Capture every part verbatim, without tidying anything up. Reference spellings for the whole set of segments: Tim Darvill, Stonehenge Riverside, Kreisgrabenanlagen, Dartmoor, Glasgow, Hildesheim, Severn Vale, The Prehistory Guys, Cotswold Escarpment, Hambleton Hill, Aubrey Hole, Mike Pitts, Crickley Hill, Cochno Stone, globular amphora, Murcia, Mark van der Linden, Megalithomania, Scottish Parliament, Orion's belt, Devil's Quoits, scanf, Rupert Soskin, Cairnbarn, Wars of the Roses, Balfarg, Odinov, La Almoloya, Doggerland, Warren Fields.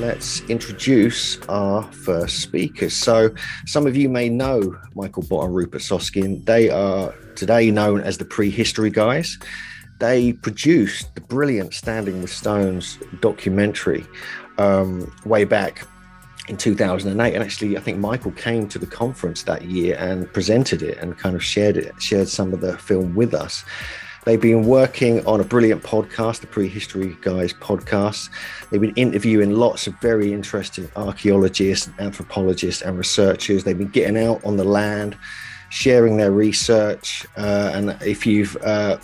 let's introduce our first speakers. So some of you may know Michael Bott and Rupert Soskin. They are today known as the Prehistory Guys. They produced the brilliant Standing with Stones documentary um, way back in two thousand eight, and actually I think Michael came to the conference that year and presented it and kind of shared it, shared some of the film with us. They've been working on a brilliant podcast, the Prehistory Guys podcast. They've been interviewing lots of very interesting archaeologists, anthropologists and researchers. They've been getting out on the land, sharing their research. Uh, and if you've uh,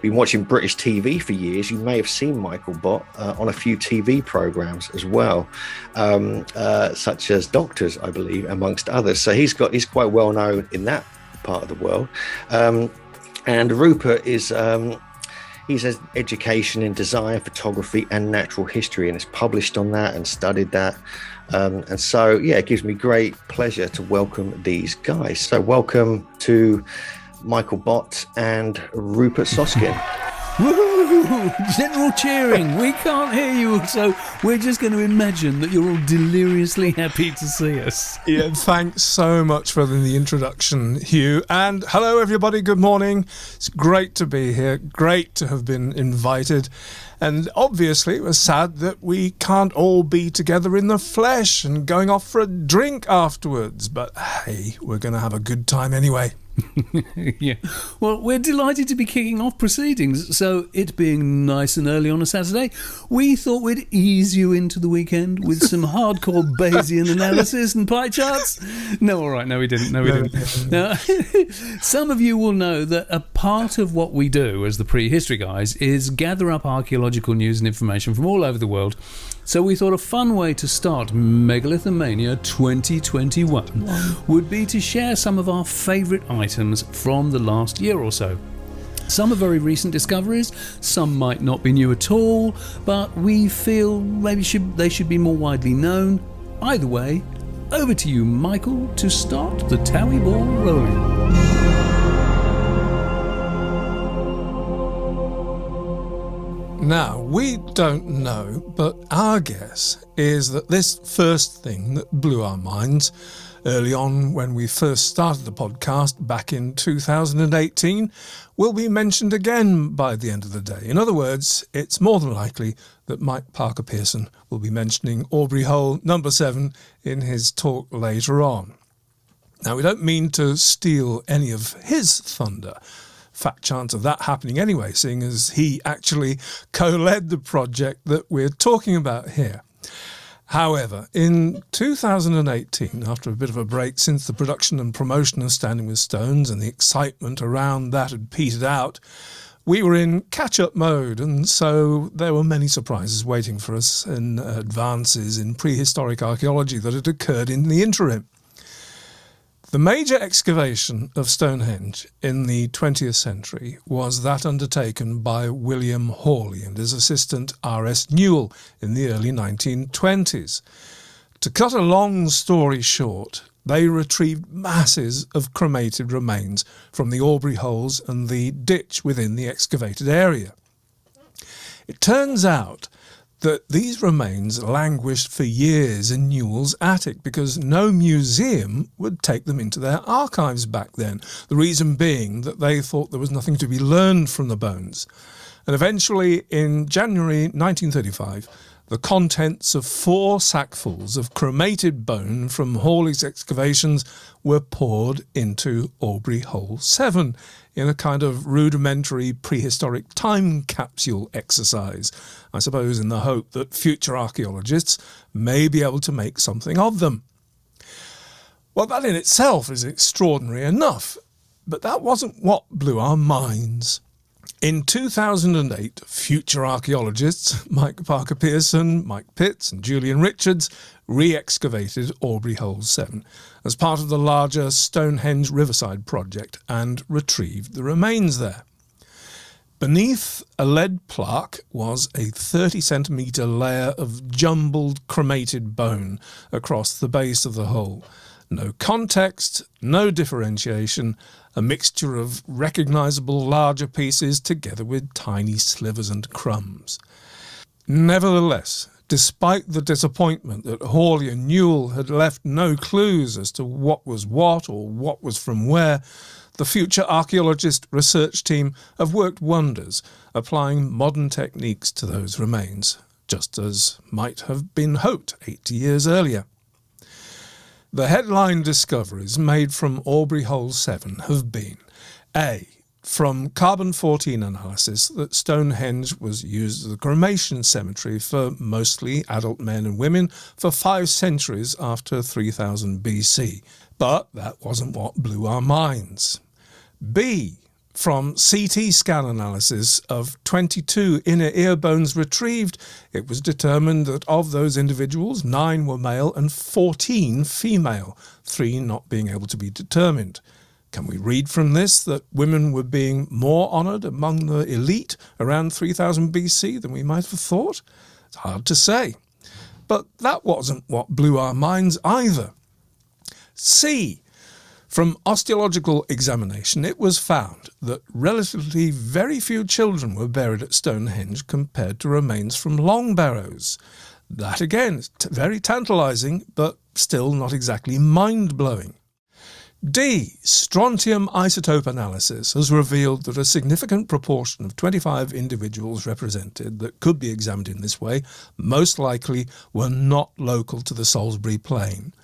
been watching British T V for years, you may have seen Michael Bott uh, on a few T V programs as well, um, uh, such as Doctors, I believe, amongst others. So he's got he's quite well known in that part of the world. Um, And Rupert is, um, he's has education in design, photography and natural history, and has published on that and studied that. Um, and so, yeah, it gives me great pleasure to welcome these guys. So welcome to Michael Bott and Rupert Soskin. Woohoo! General cheering. We can't hear you, so we're just going to imagine that you're all deliriously happy to see us. Yeah, thanks so much for the introduction, Hugh. And hello, everybody. Good morning. It's great to be here. Great to have been invited. And obviously, it was sad that we can't all be together in the flesh and going off for a drink afterwards. But hey, we're going to have a good time anyway. Yeah. Well, we're delighted to be kicking off proceedings. So, it being nice and early on a Saturday, we thought we'd ease you into the weekend with some hardcore Bayesian analysis and pie charts. No, all right. No, we didn't. No, we no, didn't. No, no. Now, some of you will know that a part of what we do as the Prehistory Guys is gather up archaeological news and information from all over the world. So we thought a fun way to start Megalithomania twenty twenty-one would be to share some of our favourite items from the last year or so. Some are very recent discoveries, some might not be new at all, but we feel maybe should, they should be more widely known. Either way, over to you, Michael, to start the Towie ball rolling. Now, we don't know, but our guess is that this first thing that blew our minds early on when we first started the podcast back in two thousand eighteen will be mentioned again by the end of the day. In other words, it's more than likely that Mike Parker Pearson will be mentioning Aubrey Hole number seven in his talk later on. Now, we don't mean to steal any of his thunder. Fat chance of that happening anyway, seeing as he actually co-led the project that we're talking about here. However, in two thousand eighteen, after a bit of a break since the production and promotion of Standing with Stones and the excitement around that had petered out, we were in catch-up mode, and so there were many surprises waiting for us in advances in prehistoric archaeology that had occurred in the interim. The major excavation of Stonehenge in the twentieth century was that undertaken by William Hawley and his assistant R S Newell in the early nineteen twenties. To cut a long story short, they retrieved masses of cremated remains from the Aubrey holes and the ditch within the excavated area. It turns out that these remains languished for years in Newell's attic because no museum would take them into their archives back then, the reason being that they thought there was nothing to be learned from the bones. And eventually, in January nineteen thirty-five, the contents of four sackfuls of cremated bone from Hawley's excavations were poured into Aubrey Hole seven in a kind of rudimentary prehistoric time capsule exercise, I suppose in the hope that future archaeologists may be able to make something of them. Well, that in itself is extraordinary enough, but that wasn't what blew our minds. In two thousand eight, future archaeologists Mike Parker Pearson, Mike Pitts and Julian Richards re-excavated Aubrey Hole seven as part of the larger Stonehenge Riverside project and retrieved the remains there. Beneath a lead plaque was a thirty centimetre layer of jumbled cremated bone across the base of the hole. No context, no differentiation, a mixture of recognisable larger pieces together with tiny slivers and crumbs. Nevertheless, despite the disappointment that Hawley and Newell had left no clues as to what was what or what was from where, the future archaeologist research team have worked wonders, applying modern techniques to those remains, just as might have been hoped eighty years earlier. The headline discoveries made from Aubrey Hole seven have been A. From carbon fourteen analysis that Stonehenge was used as a cremation cemetery for mostly adult men and women for five centuries after three thousand B C, but that wasn't what blew our minds. B. From C T scan analysis of twenty-two inner ear bones retrieved, it was determined that of those individuals, nine were male and fourteen female, three not being able to be determined. Can we read from this that women were being more honoured among the elite around three thousand B C than we might have thought? It's hard to say. But that wasn't what blew our minds either. C. From osteological examination, it was found that relatively very few children were buried at Stonehenge compared to remains from long barrows. That again is very tantalising, but still not exactly mind-blowing. D. Strontium isotope analysis has revealed that a significant proportion of twenty-five individuals represented that could be examined in this way most likely were not local to the Salisbury Plain.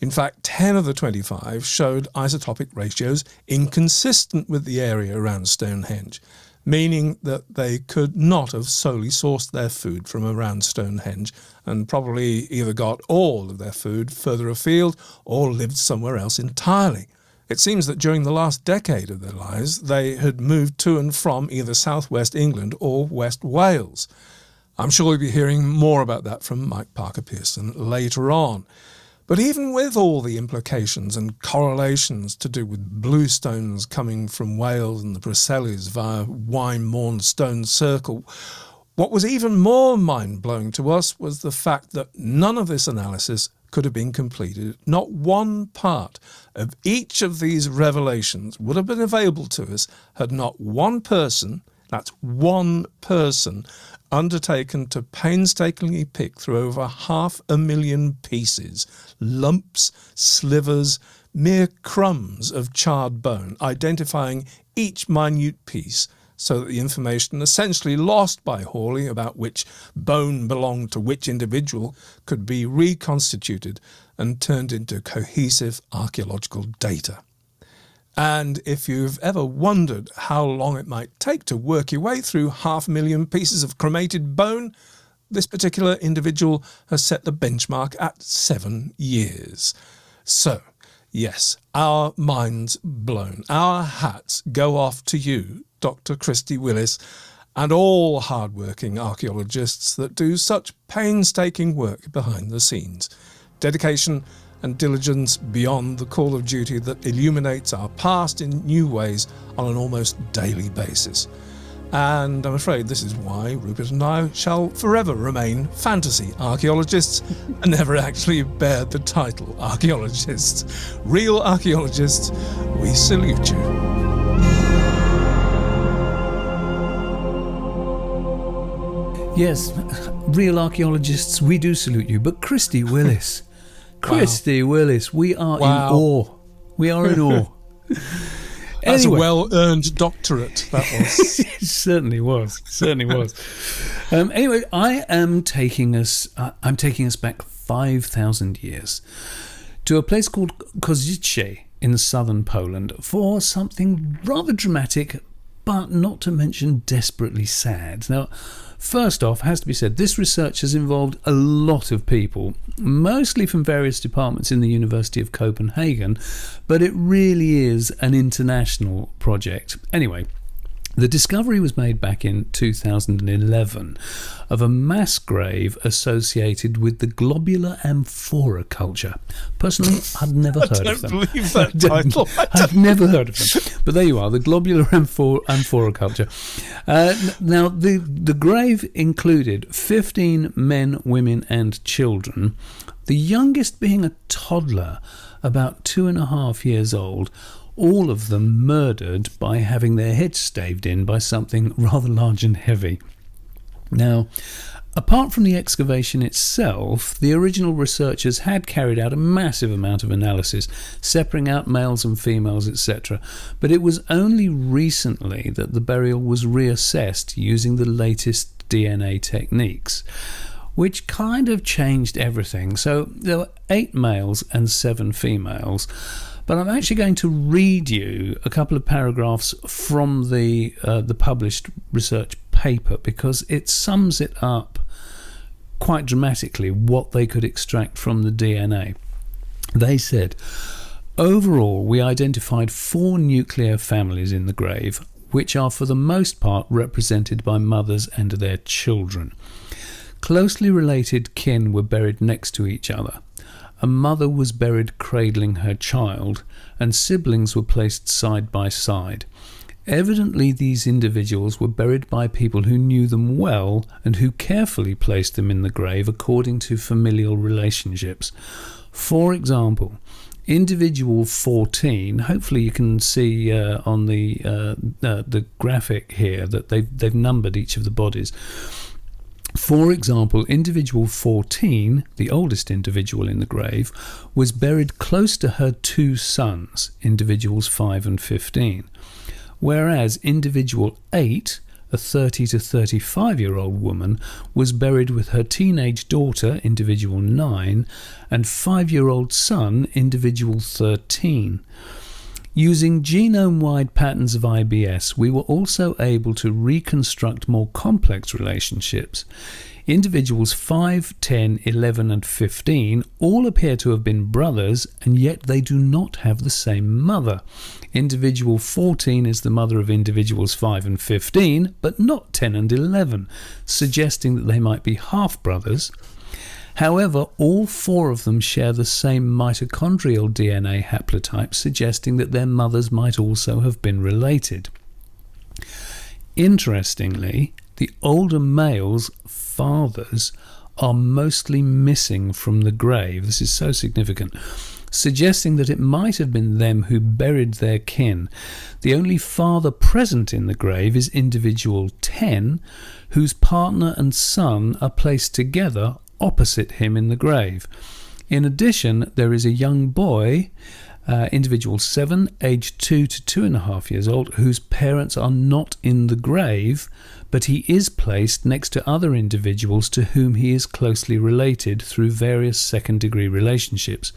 In fact, ten of the twenty-five showed isotopic ratios inconsistent with the area around Stonehenge, meaning that they could not have solely sourced their food from around Stonehenge and probably either got all of their food further afield or lived somewhere else entirely. It seems that during the last decade of their lives, they had moved to and from either southwest England or West Wales. I'm sure we'll be hearing more about that from Mike Parker Pearson later on. But even with all the implications and correlations to do with bluestones coming from Wales and the Preselles via Wynemourne Stone Circle, what was even more mind-blowing to us was the fact that none of this analysis could have been completed. Not one part of each of these revelations would have been available to us had not one person, that's one person, undertaken to painstakingly pick through over half a million pieces, lumps, slivers, mere crumbs of charred bone, identifying each minute piece so that the information essentially lost by Hawley about which bone belonged to which individual could be reconstituted and turned into cohesive archaeological data. And if you've ever wondered how long it might take to work your way through half a million pieces of cremated bone, this particular individual has set the benchmark at seven years. So, yes, our minds blown. Our hats go off to you, Doctor Christy Willis, and all hard-working archaeologists that do such painstaking work behind the scenes. Dedication and diligence beyond the call of duty that illuminates our past in new ways on an almost daily basis. And I'm afraid this is why Rupert and I shall forever remain fantasy archaeologists and never actually bear the title archaeologists. Real archaeologists, we salute you. Yes, real archaeologists, we do salute you, but Christy Willis... Christy wow. Willis, we are wow. in awe. We are in awe. That's anyway. A well-earned doctorate, that was. It certainly was. It certainly was. Um, anyway, I am taking us. Uh, I'm taking us back five thousand years to a place called Koszyce in southern Poland for something rather dramatic, but not to mention desperately sad. Now, first off, has to be said, this research has involved a lot of people, mostly from various departments in the University of Copenhagen, but it really is an international project. Anyway, the discovery was made back in two thousand eleven of a mass grave associated with the globular amphora culture. Personally, I'd never heard of them. I don't believe that title. I'd never heard of them. But there you are, the globular amphora, amphora culture. Uh, now, the, the grave included fifteen men, women and children, the youngest being a toddler, about two and a half years old, all of them murdered by having their heads staved in by something rather large and heavy. Now, Apart from the excavation itself, the original researchers had carried out a massive amount of analysis, separating out males and females, et cetera, but it was only recently that the burial was reassessed using the latest D N A techniques, which kind of changed everything. So there were eight males and seven females, but I'm actually going to read you a couple of paragraphs from the, uh, the published research paper, because it sums it up quite dramatically what they could extract from the D N A. They said, overall we identified four nuclear families in the grave, which are for the most part represented by mothers and their children. Closely related kin were buried next to each other. A mother was buried cradling her child, and siblings were placed side by side. Evidently, these individuals were buried by people who knew them well and who carefully placed them in the grave according to familial relationships. For example, individual fourteen, hopefully you can see uh, on the, uh, uh, the graphic here that they've, they've numbered each of the bodies. For example, individual fourteen, the oldest individual in the grave, was buried close to her two sons, individuals five and fifteen. Whereas individual eight, a thirty to thirty-five year old woman, was buried with her teenage daughter, individual nine, and five year old son, individual thirteen. Using genome-wide patterns of I B S, we were also able to reconstruct more complex relationships. Individuals five, ten, eleven and fifteen all appear to have been brothers, and yet they do not have the same mother. Individual fourteen is the mother of individuals five and fifteen, but not ten and eleven, suggesting that they might be half-brothers. However, all four of them share the same mitochondrial D N A haplotype, suggesting that their mothers might also have been related. Interestingly, the older males' fathers are mostly missing from the grave. This is so significant, suggesting that it might have been them who buried their kin. The only father present in the grave is individual ten, whose partner and son are placed together opposite him in the grave. In addition, there is a young boy, uh, individual seven, aged two to two and a half years old, whose parents are not in the grave, but he is placed next to other individuals to whom he is closely related through various second degree relationships.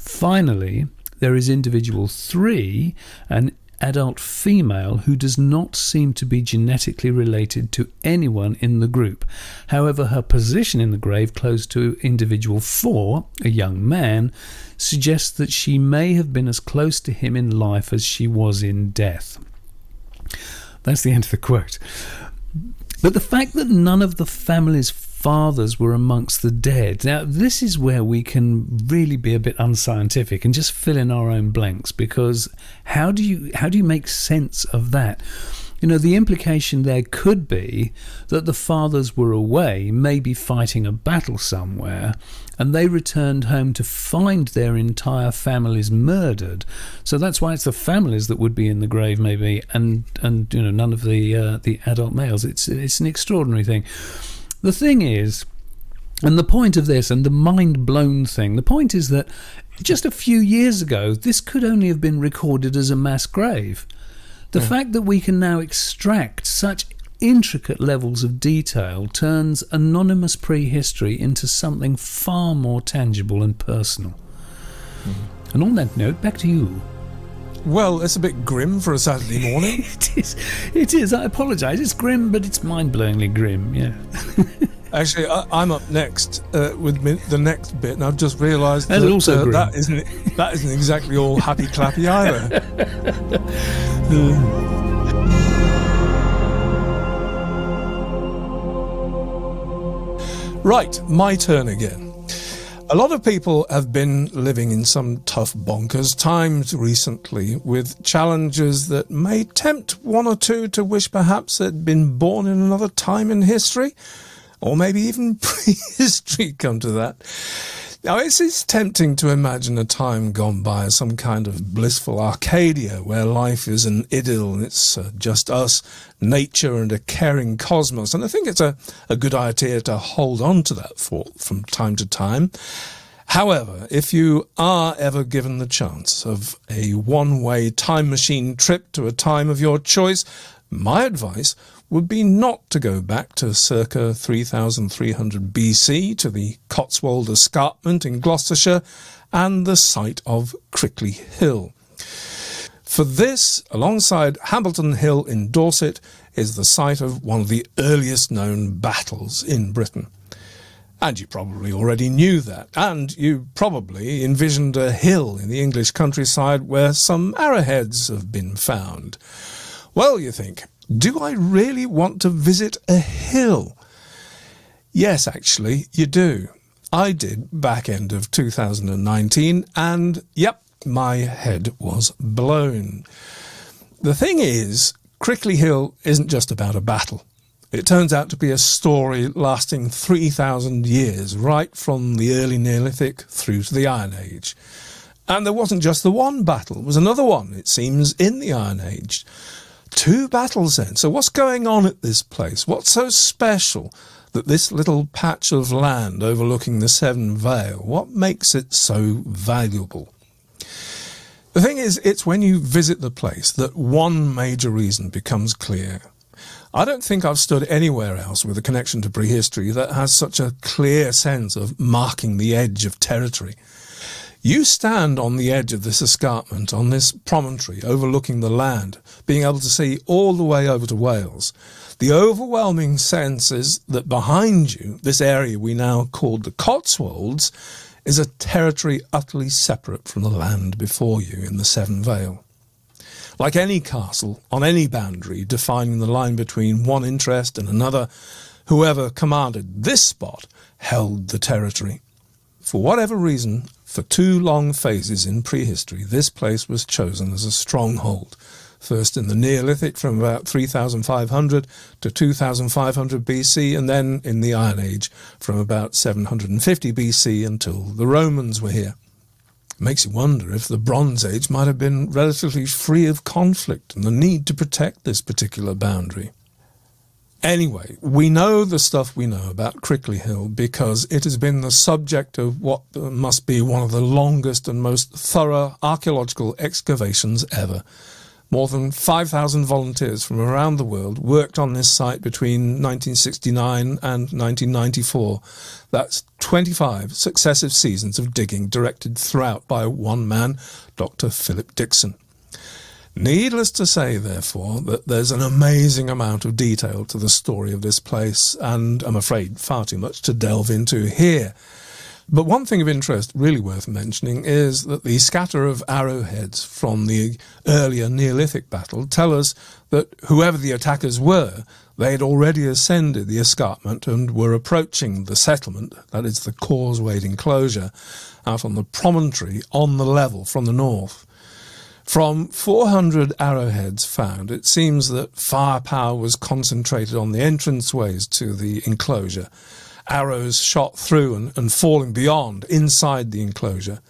Finally, there is individual three, an adult female who does not seem to be genetically related to anyone in the group. However, her position in the grave close to individual four, a young man, suggests that she may have been as close to him in life as she was in death. That's the end of the quote. But the fact that none of the family's fathers were amongst the dead. Now, this is where we can really be a bit unscientific and just fill in our own blanks, because how do you how do you make sense of that? You know, the implication there could be that the fathers were away, maybe fighting a battle somewhere, and they returned home to find their entire families murdered. So that's why it's the families that would be in the grave, maybe, and and you know, none of the uh, the adult males. It's it's an extraordinary thing. The thing is, and the point of this, and the mind-blown thing, the point is that just a few years ago, this could only have been recorded as a mass grave. The mm. fact that we can now extract such intricate levels of detail turns anonymous prehistory into something far more tangible and personal. Mm. And on that note, back to you. Well, it's a bit grim for a Saturday morning. It is. It is. I apologise. It's grim, but it's mind-blowingly grim, yeah. Actually, I, I'm up next uh, with me, the next bit, and I've just realised that, uh, that, isn't, that isn't exactly all happy-clappy either. uh. Right, my turn again. A lot of people have been living in some tough bonkers times recently, with challenges that may tempt one or two to wish perhaps they'd been born in another time in history, or maybe even prehistory, come to that. Now, it is tempting to imagine a time gone by as some kind of blissful Arcadia where life is an idyll and it's uh, just us, nature and a caring cosmos. And I think it's a, a good idea to hold on to that thought from time to time. However, if you are ever given the chance of a one-way time machine trip to a time of your choice, my advice would be not to go back to circa three thousand three hundred B C to the Cotswold Escarpment in Gloucestershire and the site of Crickley Hill. For this, alongside Hambleton Hill in Dorset, is the site of one of the earliest known battles in Britain. And you probably already knew that, and you probably envisioned a hill in the English countryside where some arrowheads have been found. Well, you think, do I really want to visit a hill? Yes, actually, you do. I did back end of two thousand nineteen, and yep, my head was blown. The thing is, Crickley Hill isn't just about a battle. It turns out to be a story lasting three thousand years, right from the early Neolithic through to the Iron Age. And there wasn't just the one battle, there was another one, it seems, in the Iron Age. Two battles then. So what's going on at this place? What's so special that this little patch of land overlooking the Severn Vale, what makes it so valuable? The thing is, it's when you visit the place that one major reason becomes clear. I don't think I've stood anywhere else with a connection to prehistory that has such a clear sense of marking the edge of territory. You stand on the edge of this escarpment, on this promontory overlooking the land, being able to see all the way over to Wales. The overwhelming sense is that behind you, this area we now call the Cotswolds, is a territory utterly separate from the land before you in the Severn Vale. Like any castle, on any boundary, defining the line between one interest and another, whoever commanded this spot held the territory. For whatever reason, for two long phases in prehistory, this place was chosen as a stronghold. First in the Neolithic from about three thousand five hundred to two thousand five hundred B C, and then in the Iron Age from about seven hundred fifty B C until the Romans were here. Makes you wonder if the Bronze Age might have been relatively free of conflict and the need to protect this particular boundary. Anyway, we know the stuff we know about Crickley Hill because it has been the subject of what must be one of the longest and most thorough archaeological excavations ever. More than five thousand volunteers from around the world worked on this site between nineteen sixty-nine and nineteen ninety-four. That's twenty-five successive seasons of digging directed throughout by one man, Doctor Philip Dixon. Needless to say, therefore, that there's an amazing amount of detail to the story of this place, and I'm afraid far too much to delve into here. But one thing of interest really worth mentioning is that the scatter of arrowheads from the earlier Neolithic battle tell us that whoever the attackers were, they had already ascended the escarpment and were approaching the settlement, that is the causewayed enclosure, out on the promontory on the level from the north. From four hundred arrowheads found, it seems that firepower was concentrated on the entranceways to the enclosure. Arrows shot through and, and falling beyond, inside the enclosure.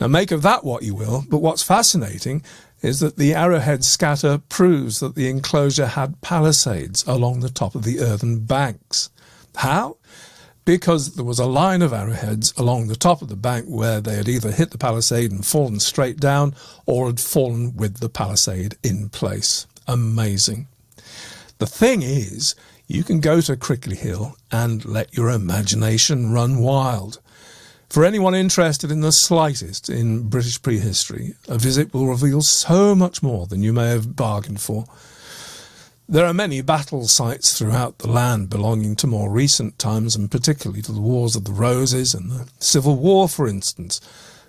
Now make of that what you will, but what's fascinating is that the arrowhead scatter proves that the enclosure had palisades along the top of the earthen banks. How? Because there was a line of arrowheads along the top of the bank where they had either hit the palisade and fallen straight down or had fallen with the palisade in place. Amazing. The thing is, you can go to Crickley Hill and let your imagination run wild. For anyone interested in the slightest in British prehistory, a visit will reveal so much more than you may have bargained for. There are many battle sites throughout the land belonging to more recent times, and particularly to the Wars of the Roses and the Civil War, for instance.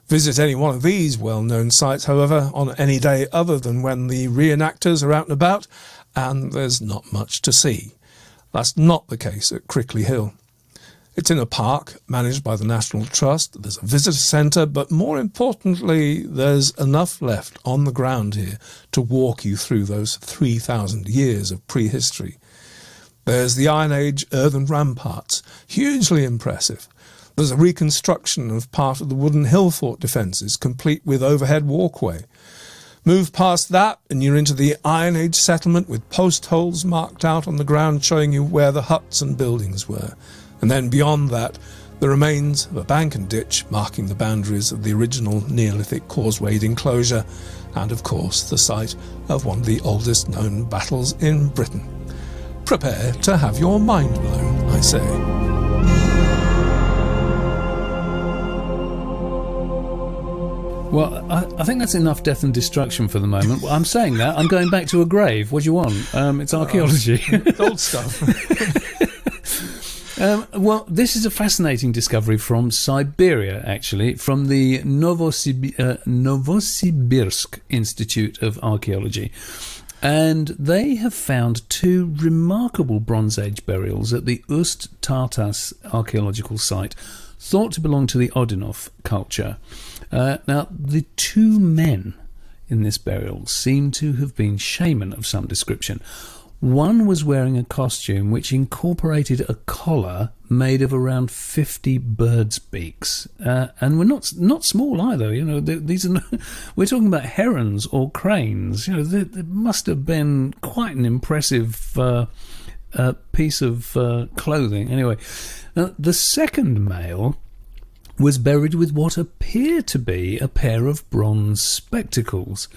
Visit any one of these well-known sites, however, on any day other than when the reenactors are out and about, and there's not much to see. That's not the case at Crickley Hill. It's in a park managed by the National Trust. There's a visitor centre, but more importantly, there's enough left on the ground here to walk you through those three thousand years of prehistory. There's the Iron Age earthen ramparts, hugely impressive. There's a reconstruction of part of the wooden hill fort defences, complete with overhead walkway. Move past that and you're into the Iron Age settlement with post holes marked out on the ground showing you where the huts and buildings were. And then beyond that, the remains of a bank and ditch marking the boundaries of the original Neolithic causewayed enclosure and, of course, the site of one of the oldest known battles in Britain. Prepare to have your mind blown, I say. Well, I, I think that's enough death and destruction for the moment. I'm saying that. I'm going back to a grave. What do you want? Um, it's archaeology. Oh, it's old stuff. um, well, this is a fascinating discovery from Siberia, actually, from the Novosib uh, Novosibirsk Institute of Archaeology. And they have found two remarkable Bronze Age burials at the Ust-Tartas archaeological site, thought to belong to the Odinov culture. Uh, now, the two men in this burial seem to have been shaman of some description. One was wearing a costume which incorporated a collar made of around fifty birds' beaks, uh, and were not not small either. You know, they, these are no, we're talking about herons or cranes. You know, they, they must have been quite an impressive uh, uh, piece of uh, clothing. Anyway, now, the second male was buried with what appeared to be a pair of bronze spectacles.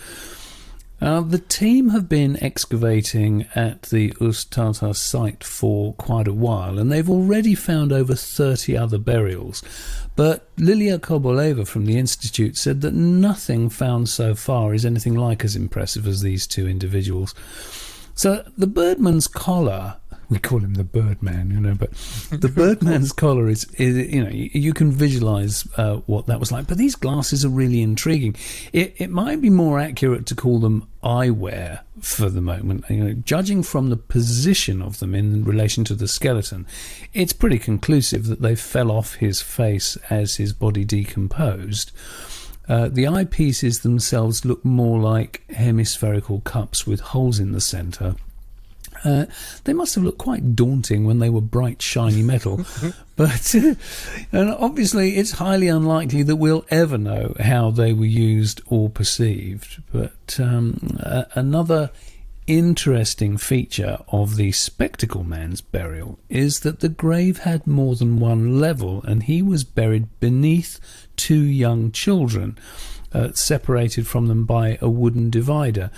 Uh, the team have been excavating at the Ust-Tartas site for quite a while, and they've already found over thirty other burials. But Lilia Koboleva from the Institute said that nothing found so far is anything like as impressive as these two individuals. So the Birdman's collar, we call him the Birdman, you know, but the Birdman's collar is, is, you know, you, you can visualise uh, what that was like. But these glasses are really intriguing. It, it might be more accurate to call them eyewear for the moment. You know, judging from the position of them in relation to the skeleton, it's pretty conclusive that they fell off his face as his body decomposed. Uh, the eyepieces themselves look more like hemispherical cups with holes in the centre. Uh, they must have looked quite daunting when they were bright, shiny metal. But uh, and obviously it's highly unlikely that we'll ever know how they were used or perceived. But um, uh, another interesting feature of the Spectacle Man's burial is that the grave had more than one level, and he was buried beneath two young children, Uh, separated from them by a wooden divider.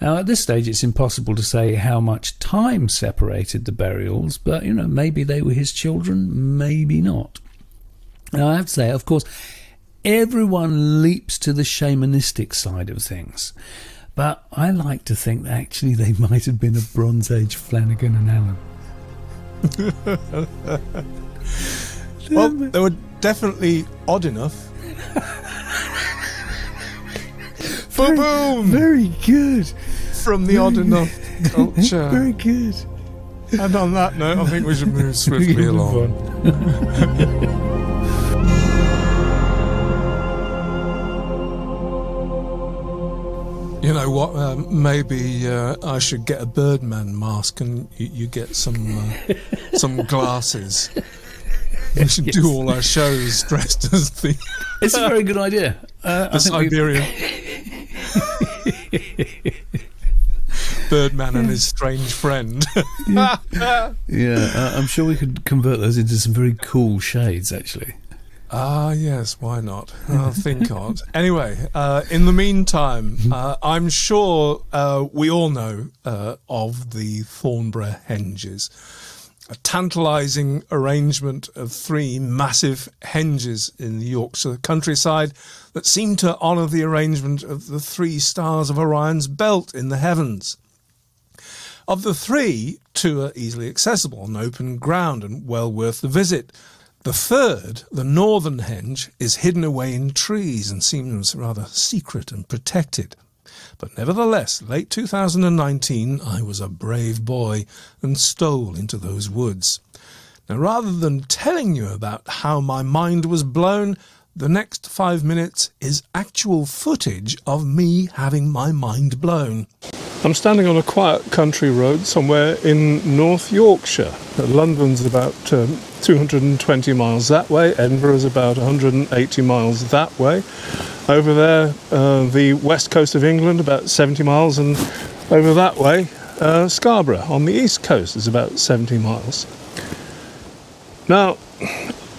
Now, at this stage, it's impossible to say how much time separated the burials, but, you know, maybe they were his children, maybe not. Now, I have to say, of course, everyone leaps to the shamanistic side of things, but I like to think that actually they might have been a Bronze Age Flanagan and Allen. Well, they were definitely odd enough. Very, boom! Very good. From the odd enough culture. Very good. And on that note, I think we should move swiftly along. You know what? Uh, maybe uh, I should get a Birdman mask, and you, you get some uh, some glasses. We should yes. do all our shows dressed as the. It's a very good idea. Uh, the Siberian. Birdman yeah. and his strange friend. yeah, yeah uh, I'm sure we could convert those into some very cool shades, actually. Ah, yes, why not? I'll think on. Anyway, uh, in the meantime, uh, I'm sure uh, we all know uh, of the Thornborough Henges, a tantalising arrangement of three massive henges in the Yorkshire countryside that seem to honour the arrangement of the three stars of Orion's belt in the heavens. Of the three, two are easily accessible on open ground and well worth the visit. The third, the northern henge, is hidden away in trees and seems rather secret and protected. But nevertheless, late two thousand nineteen, I was a brave boy and stole into those woods. Now, rather than telling you about how my mind was blown, the next five minutes is actual footage of me having my mind blown. I'm standing on a quiet country road somewhere in North Yorkshire. London's about um, two hundred twenty miles that way, Edinburgh's about one hundred eighty miles that way. Over there, uh, the west coast of England, about seventy miles, and over that way, uh, Scarborough on the east coast is about seventy miles. Now,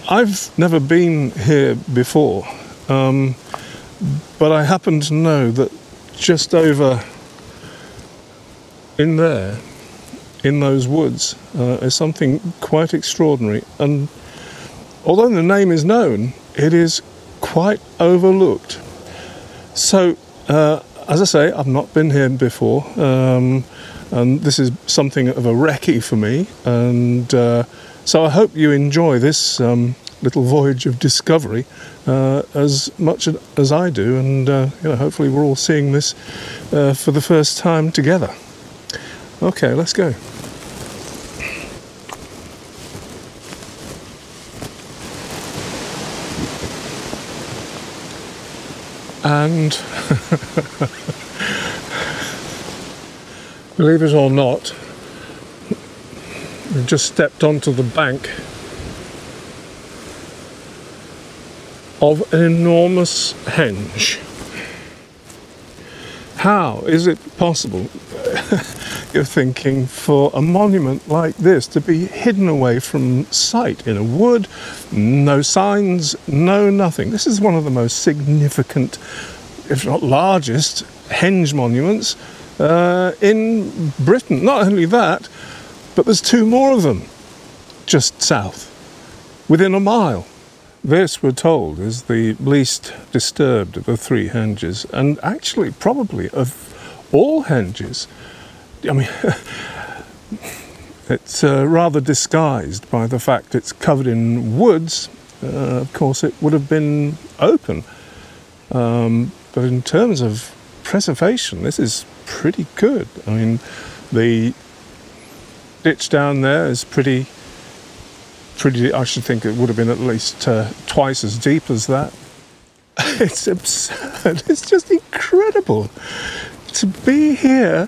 I've never been here before, um, but I happen to know that just over in there, in those woods, uh, is something quite extraordinary. And although the name is known, it is quite overlooked. So, uh, as I say, I've not been here before, um, and this is something of a recce for me. And uh, so I hope you enjoy this um, little voyage of discovery uh, as much as I do. And uh, you know, hopefully we're all seeing this uh, for the first time together. Okay, let's go. And believe it or not, we've just stepped onto the bank of an enormous henge. How is it possible, you're thinking, for a monument like this to be hidden away from sight in a wood? No signs, no nothing. This is one of the most significant, if not largest, henge monuments uh, in Britain. Not only that, but there's two more of them just south, within a mile. This, we're told, is the least disturbed of the three henges, and actually probably of all henges. I mean, it's uh, rather disguised by the fact it's covered in woods. Uh, of course, it would have been open. Um, but in terms of preservation, this is pretty good. I mean, the ditch down there is pretty... Pretty, I should think it would have been at least uh, twice as deep as that. It's absurd. It's just incredible to be here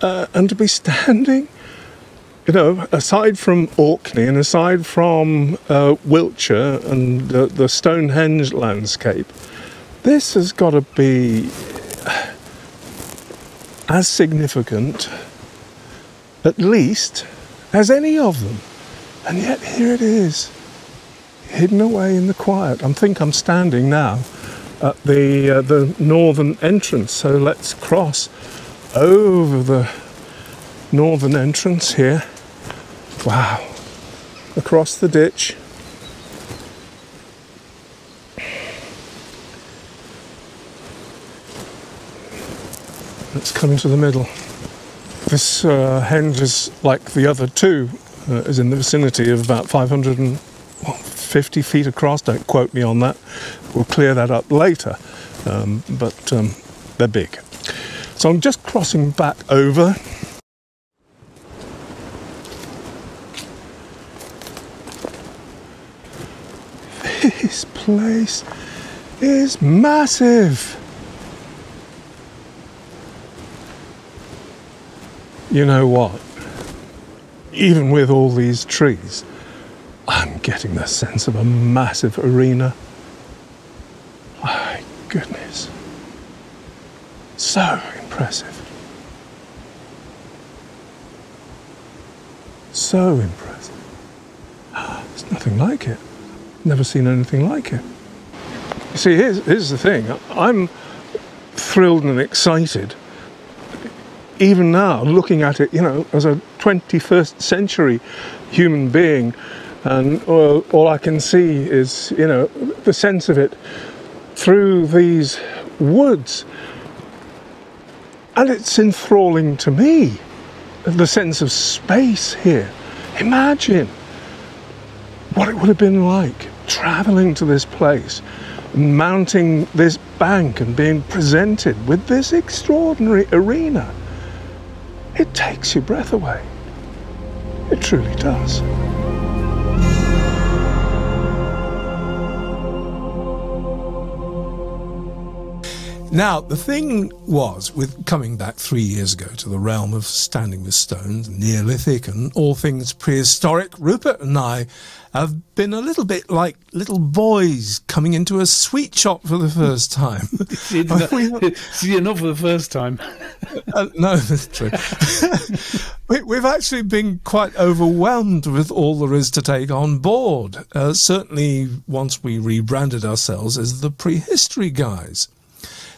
uh, and to be standing, you know, aside from Orkney and aside from uh, Wiltshire and uh, the Stonehenge landscape, this has got to be as significant, at least, as any of them. And yet here it is, hidden away in the quiet. I think I'm standing now at the, uh, the northern entrance, so let's cross over the northern entrance here. Wow, across the ditch. Let's come into the middle. This uh, henge is like the other two. Uh, is in the vicinity of about five hundred fifty feet across. Don't quote me on that. We'll clear that up later. Um, but um, they're big. So I'm just crossing back over. This place is massive. You know what? Even with all these trees, I'm getting the sense of a massive arena. My goodness. So impressive. So impressive. There's nothing like it. Never seen anything like it. You see, here's, here's the thing. I'm thrilled and excited. Even now, looking at it, you know, as a twenty-first century human being, and all, all I can see is, you know, the sense of it through these woods. And it's enthralling to me, the sense of space here. Imagine what it would have been like traveling to this place, mounting this bank and being presented with this extraordinary arena. It takes your breath away. It truly does. Now, the thing was, with coming back three years ago to the realm of Standing with Stones, Neolithic and all things prehistoric, Rupert and I have been a little bit like little boys coming into a sweet shop for the first time. See, you're not for the first time. uh, no, that's true. we, we've actually been quite overwhelmed with all there is to take on board, uh, certainly once we rebranded ourselves as the Prehistory Guys.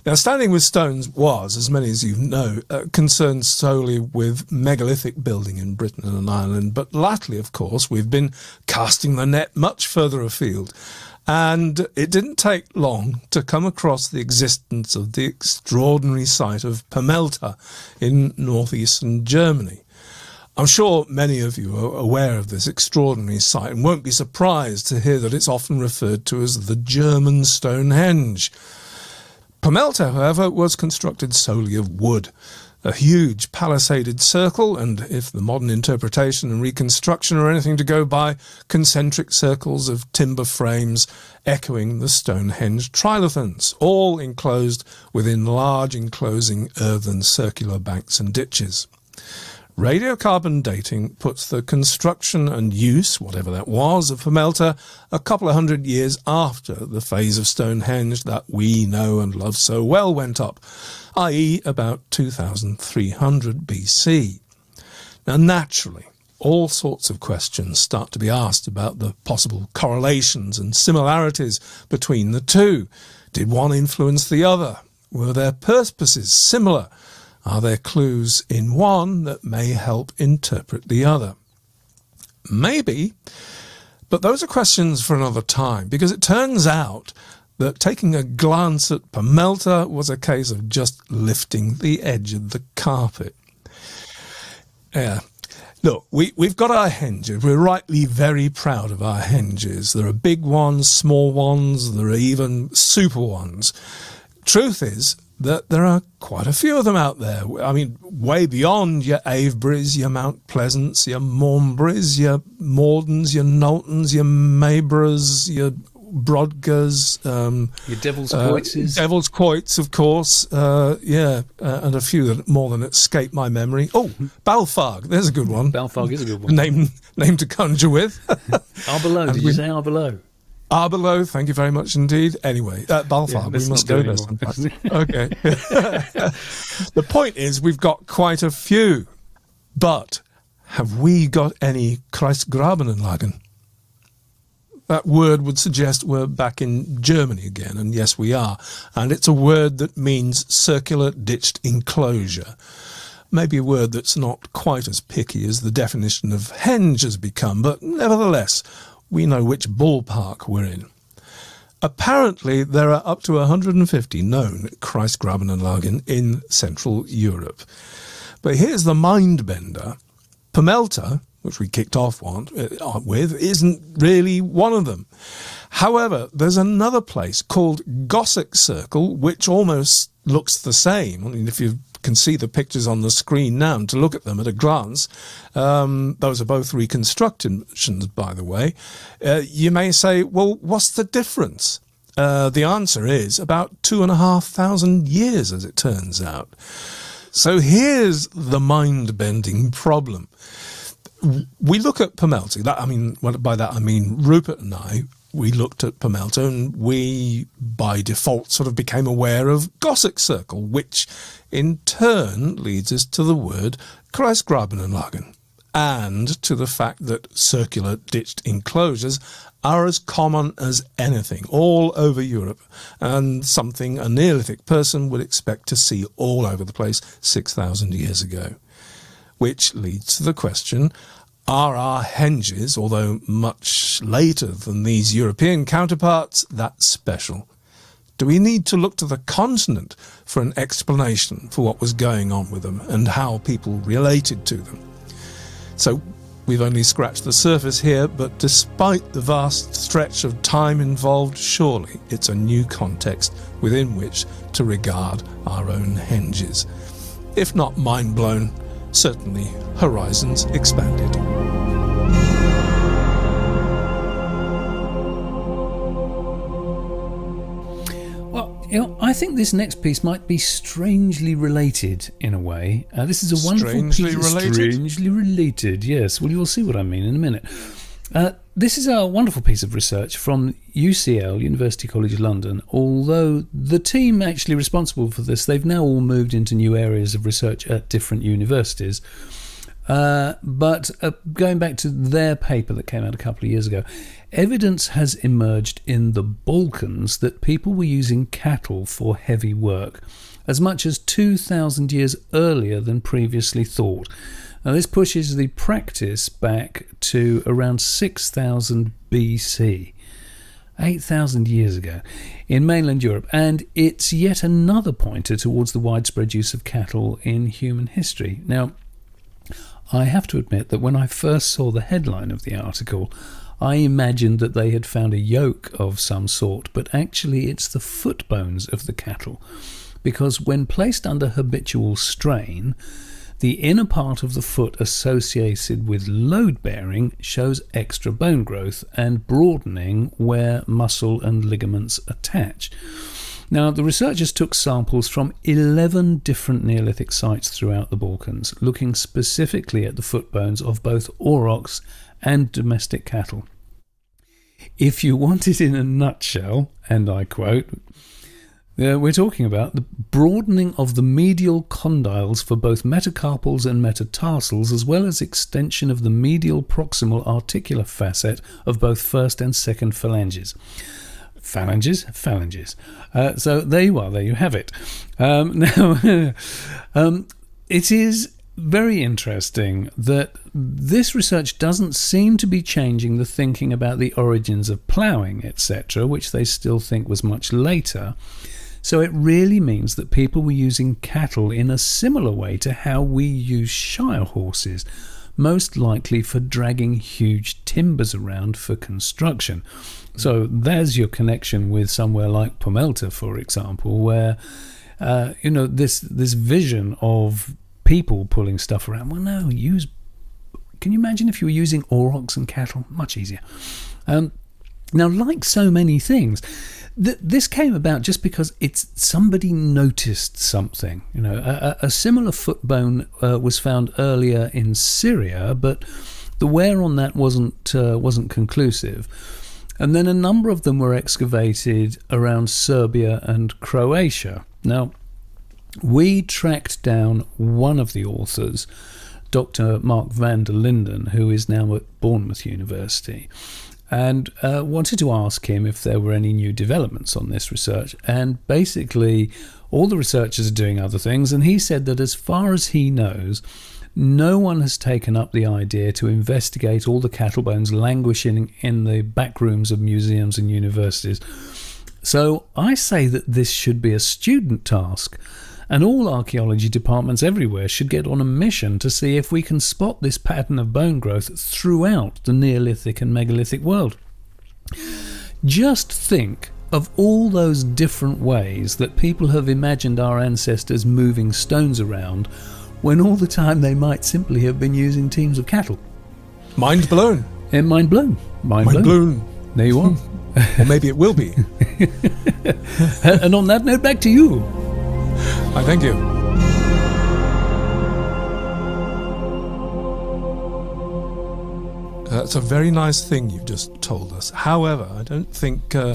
Now, Standing with Stones was, as many as you know, uh, concerned solely with megalithic building in Britain and Ireland, but latterly, of course, we've been casting the net much further afield, and it didn't take long to come across the existence of the extraordinary site of Pömmelte in northeastern Germany. I'm sure many of you are aware of this extraordinary site and won't be surprised to hear that it's often referred to as the German Stonehenge. Pömmelte, however, was constructed solely of wood, a huge palisaded circle, and if the modern interpretation and reconstruction are anything to go by, concentric circles of timber frames echoing the Stonehenge trilithons, all enclosed within large enclosing earthen circular banks and ditches. Radiocarbon dating puts the construction and use, whatever that was, of Pömmelte a couple of hundred years after the phase of Stonehenge that we know and love so well went up, that is about two thousand three hundred B C. Now, naturally, all sorts of questions start to be asked about the possible correlations and similarities between the two. Did one influence the other? Were their purposes similar? Are there clues in one that may help interpret the other? Maybe, but those are questions for another time, because it turns out that taking a glance at Pömmelte was a case of just lifting the edge of the carpet. Yeah. Look, we, we've got our henges. We're rightly very proud of our henges. There are big ones, small ones, there are even super ones. Truth is that there are quite a few of them out there. I mean, way beyond your Aveburys, your Mount Pleasants, your Mornburys, your Mordons, your Knowltons, your Mayboroughs, your Brodgers, um, your Devil's Quoits. Uh, Devil's Quoits, of course, uh, yeah, uh, and a few that more than escape my memory. Oh, Balfarg, there's a good one. Balfarg is a good one. Name, name to conjure with. Arbelow, did you say Arbelow? Arbelow, thank you very much indeed. Anyway, uh, Balfarg, yeah, we must go there sometimes. Okay. The point is, we've got quite a few, but have we got any Kreisgrabenanlagen? That word would suggest we're back in Germany again, and yes, we are. And it's a word that means circular ditched enclosure. Maybe a word that's not quite as picky as the definition of henge has become, but nevertheless, we know which ballpark we're in. Apparently, there are up to one hundred fifty known Kreisgrabenanlagen in Central Europe. But here's the mind-bender. Pömmelte, which we kicked off on, uh, with, isn't really one of them. However, there's another place called Goseck Circle, which almost looks the same. I mean, if you can see the pictures on the screen now and to look at them at a glance, um, those are both reconstructions, by the way, uh, you may say, well, what's the difference? Uh, the answer is about two and a half thousand years, as it turns out. So here's the mind-bending problem. We look at Pömmelte, that, I mean, well, by that I mean Rupert and I, we looked at Pömmelte and we, by default, sort of became aware of Goseck Circle, which in turn leads us to the word Kreisgrabenanlagen and to the fact that circular ditched enclosures are as common as anything all over Europe, and something a Neolithic person would expect to see all over the place six thousand years ago. Which leads to the question, are our henges, although much later than these European counterparts, that special? Do we need to look to the continent for an explanation for what was going on with them and how people related to them? So we've only scratched the surface here, but despite the vast stretch of time involved, surely it's a new context within which to regard our own henges. If not mind-blown, certainly horizons expanded. Well, You know, I think this next piece might be strangely related in a way. Uh, this is a wonderful strangely piece. Related. Strangely related, yes. Well, you'll see what I mean in a minute. Uh, this is a wonderful piece of research from U C L, University College London, although the team actually responsible for this, they've now all moved into new areas of research at different universities. Uh, but uh, going back to their paper that came out a couple of years ago, evidence has emerged in the Balkans that people were using cattle for heavy work as much as two thousand years earlier than previously thought. Now, this pushes the practice back to around six thousand B C, eight thousand years ago, in mainland Europe, and it's yet another pointer towards the widespread use of cattle in human history. Now, I have to admit that when I first saw the headline of the article, I imagined that they had found a yoke of some sort, but actually it's the foot bones of the cattle, because when placed under habitual strain, the inner part of the foot associated with load bearing shows extra bone growth and broadening where muscle and ligaments attach. Now, the researchers took samples from eleven different Neolithic sites throughout the Balkans, looking specifically at the foot bones of both aurochs and domestic cattle. If you want it in a nutshell, and I quote, Uh, we're talking about the broadening of the medial condyles for both metacarpals and metatarsals, as well as extension of the medial proximal articular facet of both first and second phalanges. Phalanges? Phalanges. Uh, so there you are, there you have it. Um, now, um, it is very interesting that this research doesn't seem to be changing the thinking about the origins of ploughing, et cetera, which they still think was much later. So it really means that people were using cattle in a similar way to how we use shire horses, most likely for dragging huge timbers around for construction. So there's your connection with somewhere like Pömmelte, for example, where uh, you know, this this vision of people pulling stuff around. Well, no, use. Can you imagine if you were using aurochs and cattle? Much easier. Um, now, like so many things, th this came about just because it's somebody noticed something. You know, a, a similar foot bone uh, was found earlier in Syria, but the wear on that wasn't uh, wasn't conclusive. And then a number of them were excavated around Serbia and Croatia. Now, we tracked down one of the authors, Doctor Mark van der Linden, who is now at Bournemouth University, and uh, wanted to ask him if there were any new developments on this research. And basically, all the researchers are doing other things, and he said that as far as he knows, no one has taken up the idea to investigate all the cattle bones languishing in the back rooms of museums and universities. So I say that this should be a student task, and all archaeology departments everywhere should get on a mission to see if we can spot this pattern of bone growth throughout the Neolithic and Megalithic world. Just think of all those different ways that people have imagined our ancestors moving stones around, when all the time they might simply have been using teams of cattle. Mind blown. And mind blown. Mind, mind blown. blown. There you are. Or maybe it will be. And on that note, back to you. I thank you. That's a very nice thing you've just told us. However, I don't think uh,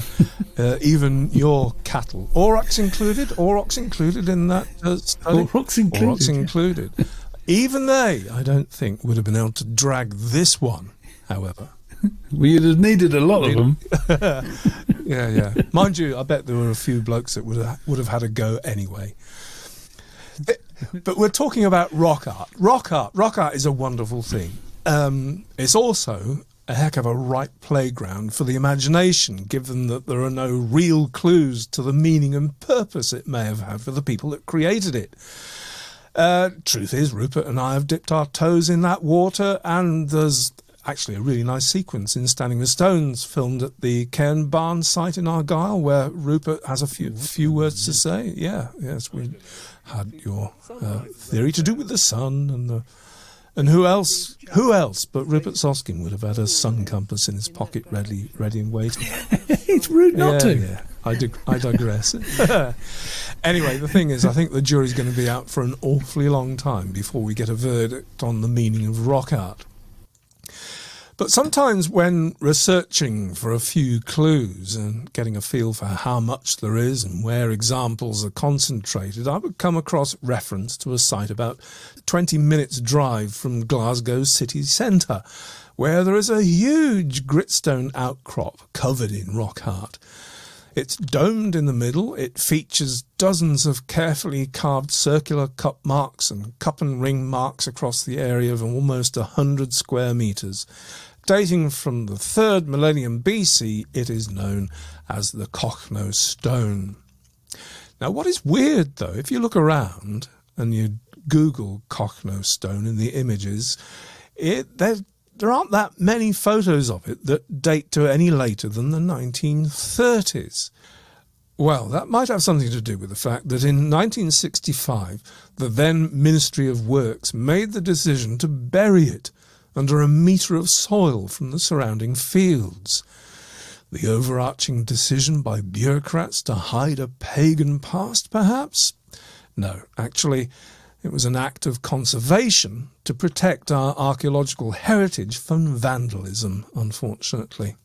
uh, even your cattle, aurochs included, aurochs included in that uh, study, aurochs included, aurochs included. Yeah. Even they, I don't think, would have been able to drag this one. However, we'd have needed a lot of them. Yeah, yeah. Mind you, I bet there were a few blokes that would have, would have had a go anyway. But we're talking about rock art. Rock art. Rock art is a wonderful thing. Um, it's also a heck of a right playground for the imagination, given that there are no real clues to the meaning and purpose it may have had for the people that created it. Uh, truth is, Rupert and I have dipped our toes in that water, and there's actually a really nice sequence in Standing with Stones, filmed at the Cairnbarn site in Argyll, where Rupert has a few few words to say. Yeah, yes, we had your uh, theory to do with the sun, and the, and who else? Who else but Rupert Soskin would have had a sun compass in his pocket ready, ready and waiting? It's rude not yeah, to. Yeah. I, dig I digress. Anyway, the thing is, I think the jury's going to be out for an awfully long time before we get a verdict on the meaning of rock art. But sometimes when researching for a few clues and getting a feel for how much there is and where examples are concentrated, I would come across reference to a site about twenty minutes drive from Glasgow city centre, where there is a huge gritstone outcrop covered in rock art. It's domed in the middle, it features dozens of carefully carved circular cup marks and cup and ring marks across the area of almost a hundred square metres. Dating from the third millennium B C, it is known as the Cochno Stone. Now, what is weird, though, if you look around and you Google Cochno Stone in the images, it there's there aren't that many photos of it that date to any later than the nineteen thirties. Well, that might have something to do with the fact that in nineteen sixty-five, the then Ministry of Works made the decision to bury it under a metre of soil from the surrounding fields. The overarching decision by bureaucrats to hide a pagan past, perhaps? No, actually, it was an act of conservation to protect our archaeological heritage from vandalism, unfortunately.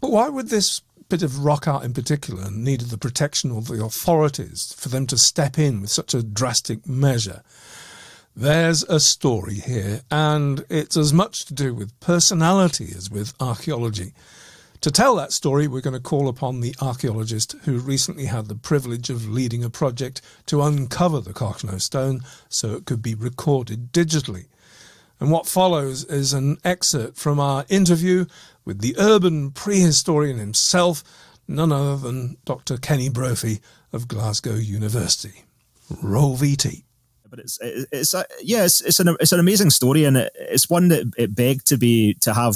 But why would this bit of rock art in particular need the protection of the authorities for them to step in with such a drastic measure? There's a story here, and it's as much to do with personality as with archaeology. To tell that story, we're going to call upon the archaeologist who recently had the privilege of leading a project to uncover the Cochno Stone so it could be recorded digitally. And what follows is an excerpt from our interview with the urban prehistorian himself, none other than Doctor Kenny Brophy of Glasgow University. Roll V T. But it's it's, it's yeah, it's, it's an it's an amazing story, and it, it's one that it begged to be to have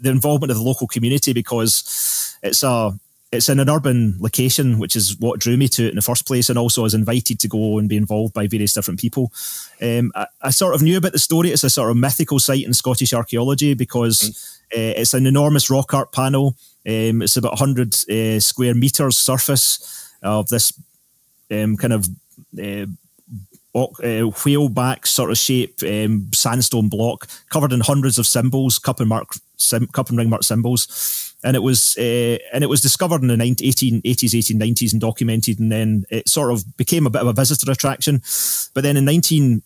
the involvement of the local community, because it's a it's in an urban location, which is what drew me to it in the first place, and also I was invited to go and be involved by various different people. Um, I, I sort of knew about the story. It's a sort of mythical site in Scottish archaeology because uh, it's an enormous rock art panel. Um, it's about one hundred uh, square metres surface of this um, kind of uh, Uh, whale-back sort of shape, um, sandstone block covered in hundreds of symbols, cup and mark, sim, cup and ring mark symbols, and it was uh, and it was discovered in the eighteen eighties, eighteen nineties, and documented, and then it sort of became a bit of a visitor attraction. But then in nineteen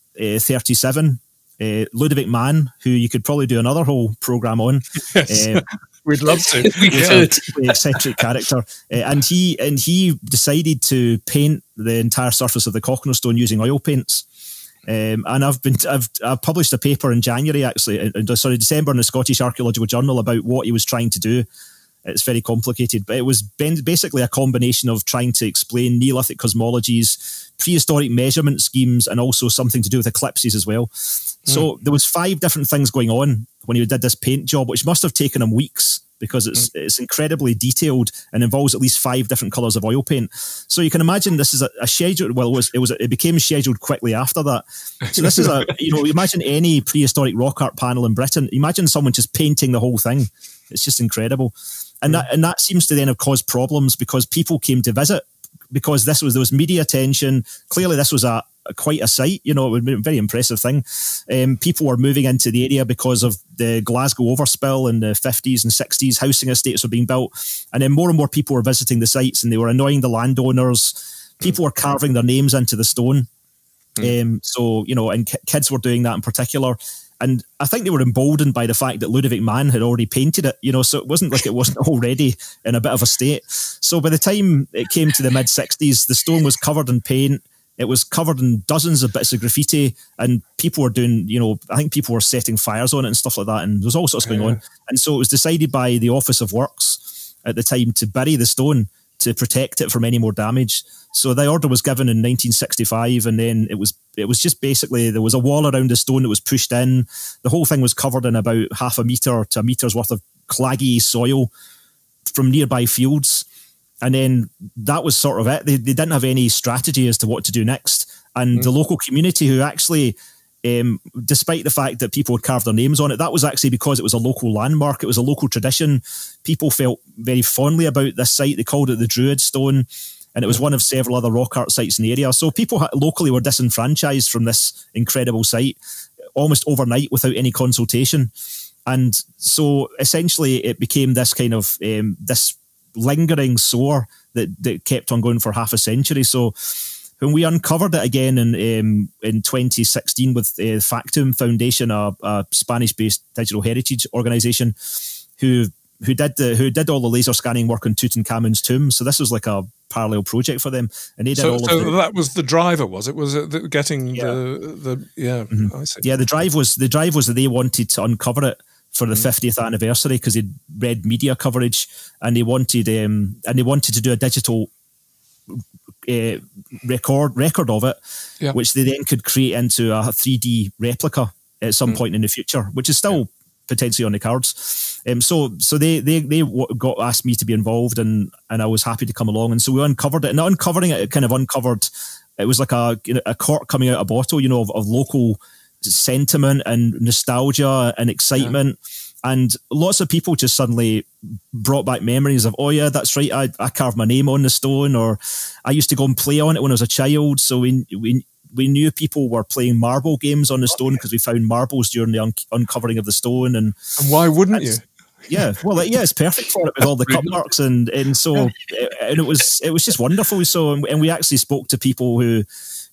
thirty-seven, uh, Ludovic Mann, who you could probably do another whole program on, yes. uh, we'd love to, we could, eccentric character, uh, and he and he decided to paint the entire surface of the Cochno Stone using oil paints. Um, and I've been I've I've published a paper in January, actually, in, sorry, December, in the Scottish Archaeological Journal about what he was trying to do. It's very complicated, but it was basically a combination of trying to explain Neolithic cosmologies, prehistoric measurement schemes, and also something to do with eclipses as well. Mm. So there was five different things going on when he did this paint job, which must have taken him weeks, because it's mm. it's incredibly detailed and involves at least five different colours of oil paint. So you can imagine this is a, a schedule. Well, it was it was it became scheduled quickly after that. So this is a you know imagine any prehistoric rock art panel in Britain. Imagine someone just painting the whole thing. It's just incredible, and mm. that and that seems to then have caused problems, because people came to visit, because this was there was media attention. Clearly, this was a quite a sight, you know, it would be a very impressive thing. Um, people were moving into the area because of the Glasgow overspill in the fifties and sixties, housing estates were being built. And then more and more people were visiting the sites, and they were annoying the landowners. People were carving their names into the stone. Um, so, you know, and kids were doing that in particular. And I think they were emboldened by the fact that Ludovic Mann had already painted it, you know, so it wasn't like it wasn't already in a bit of a state. So by the time it came to the mid sixties, the stone was covered in paint. It was covered in dozens of bits of graffiti, and people were doing, you know, I think people were setting fires on it and stuff like that, and there was all sorts yeah. going on. And so it was decided by the Office of Works at the time to bury the stone to protect it from any more damage. So the order was given in nineteen sixty-five, and then it was it was just basically there was a wall around the stone that was pushed in. The whole thing was covered in about half a metre to a metre's worth of claggy soil from nearby fields. And then that was sort of it. They, they didn't have any strategy as to what to do next. And mm. the local community, who actually Um, despite the fact that people would carve their names on it, that was actually because it was a local landmark. It was a local tradition. People felt very fondly about this site. They called it the Druid Stone, and it was one of several other rock art sites in the area. So people locally were disenfranchised from this incredible site almost overnight without any consultation. And so essentially it became this kind of, um, this lingering sore that, that kept on going for half a century. So when we uncovered it again in um, in twenty sixteen with uh, Factum Foundation, a, a Spanish-based digital heritage organisation, who who did the who did all the laser scanning work on Tutankhamun's tomb. So this was like a parallel project for them, and they did so, all. So of the, that was the driver, was it? Was it the, getting yeah. the the yeah? Mm-hmm. I see. Yeah, the drive was the drive was that they wanted to uncover it for the fiftieth anniversary because they'd read media coverage and they wanted um and they wanted to do a digital. Uh, record record of it, yeah. which they then could create into a three D replica at some mm. point in the future, which is still yeah. potentially on the cards. Um, so so they they they got asked me to be involved, and and I was happy to come along. And so we uncovered it, and uncovering it, it kind of uncovered. It was like a a cork coming out of a bottle, you know, of, of local sentiment and nostalgia and excitement. Yeah. And lots of people just suddenly brought back memories of, oh yeah, that's right, I, I carved my name on the stone, or I used to go and play on it when I was a child. So we we, we knew people were playing marble games on the stone because we found marbles during the un uncovering of the stone. And, and why wouldn't you? Yeah, well, yeah, it's perfect for it with all the cut marks, and and so and it was it was just wonderful. So and we actually spoke to people who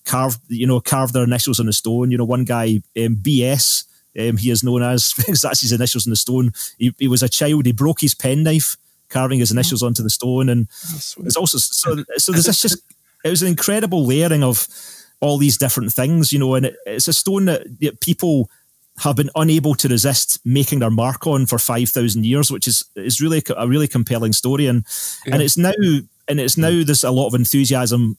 carved you know carved their initials on the stone. You know, one guy um, B S. Um, he is known as, because that's his initials on the stone. He, he was a child. He broke his penknife carving his initials onto the stone, and it's also so. So there's this just it was an incredible layering of all these different things, you know. And it, it's a stone that, that people have been unable to resist making their mark on for five thousand years, which is is really a really compelling story. And yeah. and it's now and it's now there's a lot of enthusiasm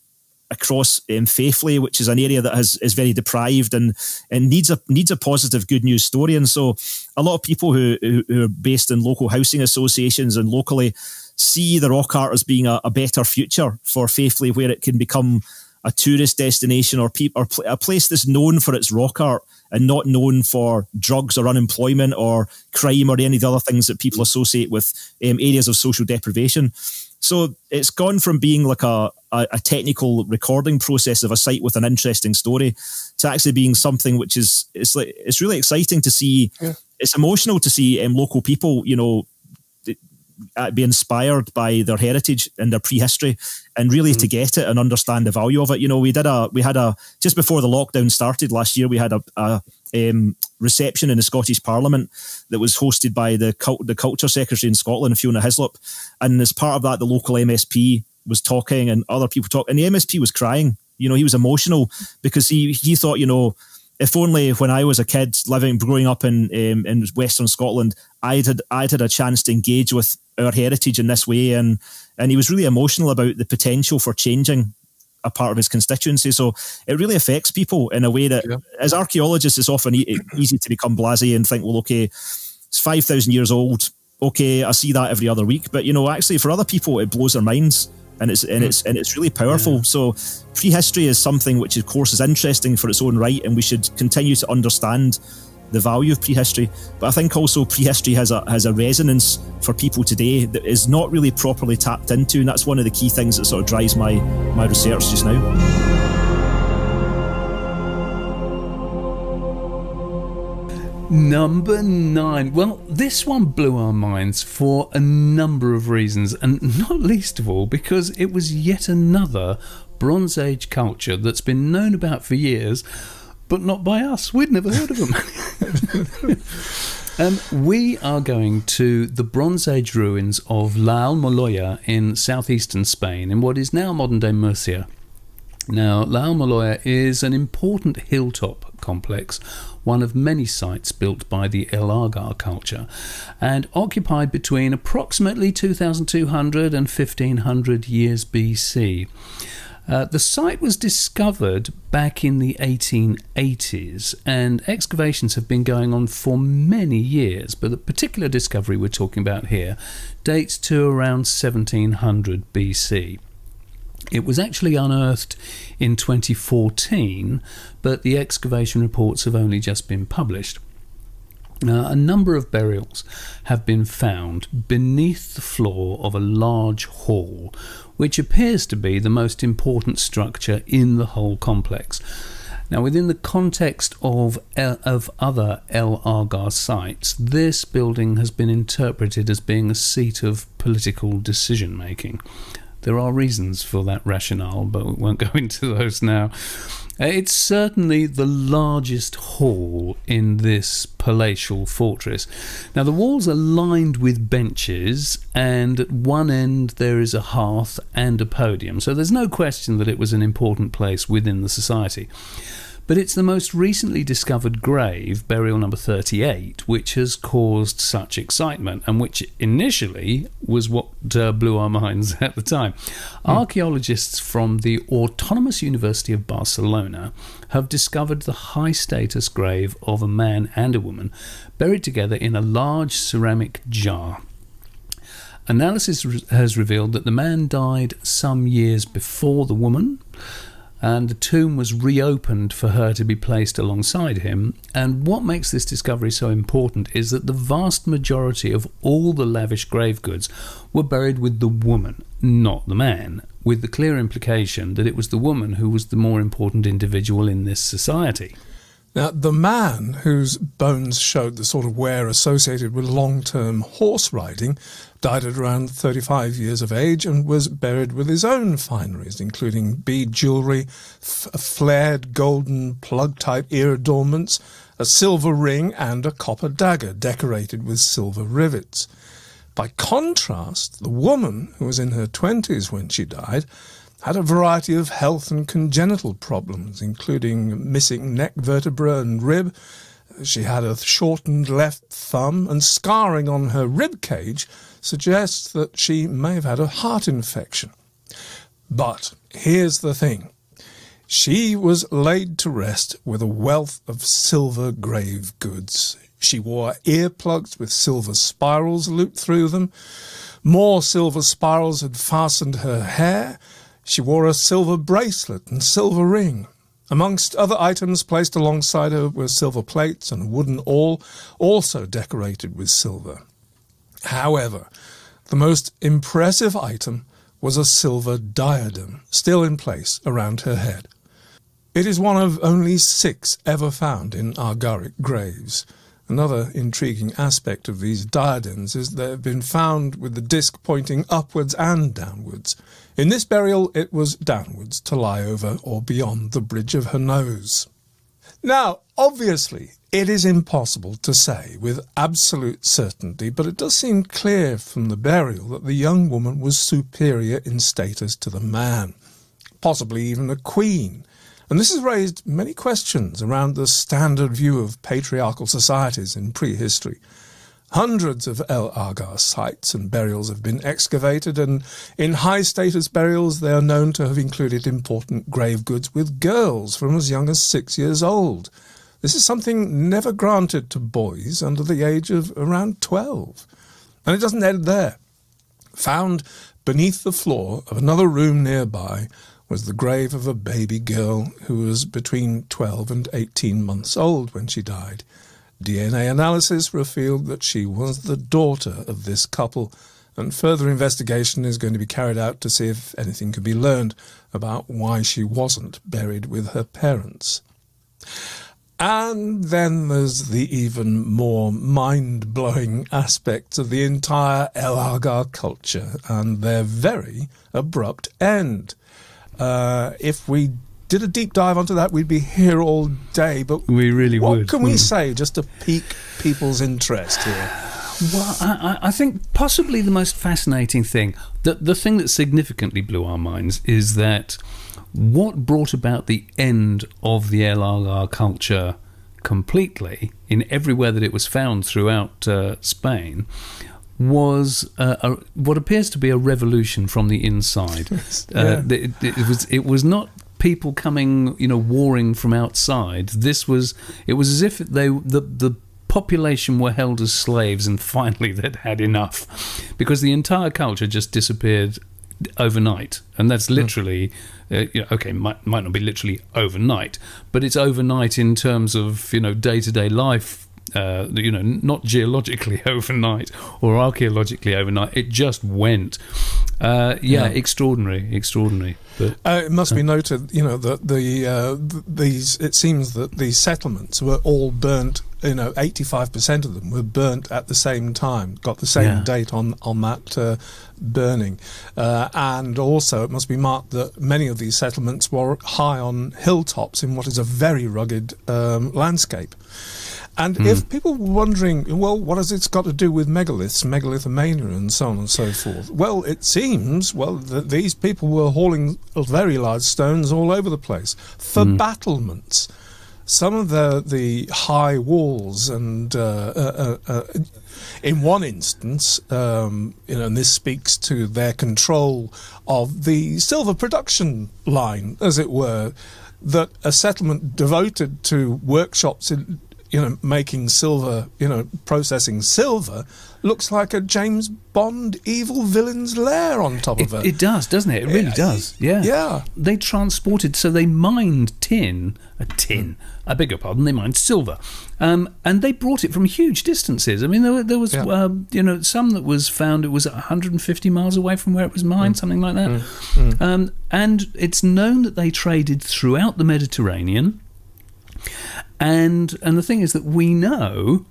across um, Faithly, which is an area that has is very deprived and and needs a needs a positive good news story. And so a lot of people who, who, who are based in local housing associations and locally see the rock art as being a, a better future for Faithly, where it can become a tourist destination or, pe or pl a place that's known for its rock art and not known for drugs or unemployment or crime or any of the other things that people associate with um, areas of social deprivation. So it's gone from being like a, a, a technical recording process of a site with an interesting story to actually being something which is, it's like, it's really exciting to see. Yeah. It's emotional to see um, local people, you know, be inspired by their heritage and their prehistory, and really mm. to get it and understand the value of it. You know, we did a, we had a, just before the lockdown started last year, we had a, a um, reception in the Scottish Parliament that was hosted by the cult, the Culture Secretary in Scotland, Fiona Hislop. And as part of that, the local M S P was talking and other people talked, and the M S P was crying. You know, he was emotional because he, he thought, you know, if only when I was a kid living, growing up in um, in Western Scotland, I'd had, I'd had a chance to engage with our heritage in this way. And and he was really emotional about the potential for changing a part of his constituency. So it really affects people in a way that, yeah. as archaeologists, it's often e easy to become blasé and think, well, okay, it's five thousand years old. Okay, I see that every other week. But, you know, actually for other people, it blows their minds. And it's and it's and it's really powerful. Yeah. So prehistory is something which, of course, is interesting for its own right, and we should continue to understand the value of prehistory. But I think also prehistory has a has a resonance for people today that is not really properly tapped into, and that's one of the key things that sort of drives my my research just now. Number nine. Well, this one blew our minds for a number of reasons, and not least of all because it was yet another Bronze Age culture that's been known about for years, but not by us. We'd never heard of them. Um, we are going to the Bronze Age ruins of La Almoloya in southeastern Spain, in what is now modern-day Murcia. Now, La Almoloya is an important hilltop complex, one of many sites built by the El Agar culture, and occupied between approximately two thousand two hundred and fifteen hundred years B C. Uh, the site was discovered back in the eighteen eighties, and excavations have been going on for many years, but the particular discovery we're talking about here dates to around seventeen hundred B C. It was actually unearthed in twenty fourteen, but the excavation reports have only just been published. Uh, a number of burials have been found beneath the floor of a large hall, which appears to be the most important structure in the whole complex. Now, within the context of, L of other El Agar sites, this building has been interpreted as being a seat of political decision-making. There are reasons for that rationale, but we won't go into those now. It's certainly the largest hall in this palatial fortress. Now, the walls are lined with benches, and at one end there is a hearth and a podium, so there's no question that it was an important place within the society. But it's the most recently discovered grave, burial number thirty-eight, which has caused such excitement, and which initially was what uh, blew our minds at the time. Archaeologists from the Autonomous University of Barcelona have discovered the high-status grave of a man and a woman buried together in a large ceramic jar. Analysis has revealed that the man died some years before the woman, and the tomb was reopened for her to be placed alongside him. And what makes this discovery so important is that the vast majority of all the lavish grave goods were buried with the woman, not the man, with the clear implication that it was the woman who was the more important individual in this society. Now, the man, whose bones showed the sort of wear associated with long-term horse riding, died at around thirty-five years of age and was buried with his own fineries, including bead jewellery, flared golden plug-type ear adornments, a silver ring and a copper dagger decorated with silver rivets. By contrast, the woman, who was in her twenties when she died, had a variety of health and congenital problems, including missing neck vertebra and rib. She had a shortened left thumb, and scarring on her rib cage suggests that she may have had a heart infection. But here's the thing. She was laid to rest with a wealth of silver grave goods. She wore earplugs with silver spirals looped through them. More silver spirals had fastened her hair. She wore a silver bracelet and silver ring. Amongst other items placed alongside her were silver plates and a wooden awl, also decorated with silver. However, the most impressive item was a silver diadem, still in place around her head. It is one of only six ever found in Argaric graves. Another intriguing aspect of these diadems is they have been found with the disc pointing upwards and downwards. In this burial, it was downwards to lie over or beyond the bridge of her nose. Now, obviously, it is impossible to say with absolute certainty, but it does seem clear from the burial that the young woman was superior in status to the man, possibly even a queen. And this has raised many questions around the standard view of patriarchal societies in prehistory. Hundreds of El Agar sites and burials have been excavated, and in high-status burials they are known to have included important grave goods with girls from as young as six years old. This is something never granted to boys under the age of around twelve. And it doesn't end there. Found beneath the floor of another room nearby was the grave of a baby girl who was between twelve and eighteen months old when she died. D N A analysis revealed that she was the daughter of this couple, and further investigation is going to be carried out to see if anything can be learned about why she wasn't buried with her parents. And then there's the even more mind-blowing aspects of the entire El Agar culture and their very abrupt end. Uh, if we did a deep dive onto that, we'd be here all day, but we really what would, can we say just to pique people's interest here? Well, I, I think possibly the most fascinating thing, the, the thing that significantly blew our minds, is that what brought about the end of the El Agar culture completely, in everywhere that it was found throughout uh, Spain, was uh, a, what appears to be a revolution from the inside. Yeah. uh, it, it was it was not people coming, you know, warring from outside. This was, it was as if they, the, the population were held as slaves and finally they'd had enough, because the entire culture just disappeared overnight. And that's literally, uh, you know, okay, might, might not be literally overnight, but it's overnight in terms of, you know, day-to-day life, uh, you know, not geologically overnight or archaeologically overnight. It just went. Uh, yeah, yeah, extraordinary, extraordinary. But, uh, it must uh, be noted, you know, that the uh, th these it seems that these settlements were all burnt. You know, eighty-five percent of them were burnt at the same time. Got the same yeah. date on on that uh, burning, uh, and also it must be marked that many of these settlements were high on hilltops in what is a very rugged um, landscape. And mm. if people were wondering, well, what has it got to do with megaliths, megalithomania, and so on and so forth? Well, it seems, well, that these people were hauling very large stones all over the place for mm. battlements. Some of the the high walls, and uh, uh, uh, uh, in one instance, um, you know, and this speaks to their control of the silver production line, as it were, that a settlement devoted to workshops in, you know, making silver, you know, processing silver, looks like a James Bond evil villain's lair on top of it. It, it does, doesn't it? It really it, does. Yeah. Yeah. They transported, so they mined tin, a tin, I beg your pardon, they mined silver. Um, and they brought it from huge distances. I mean, there, there was, yeah. uh, you know, some that was found, it was one hundred fifty miles away from where it was mined, mm. something like that. Mm. Mm. Um, and it's known that they traded throughout the Mediterranean. And and the thing is that we know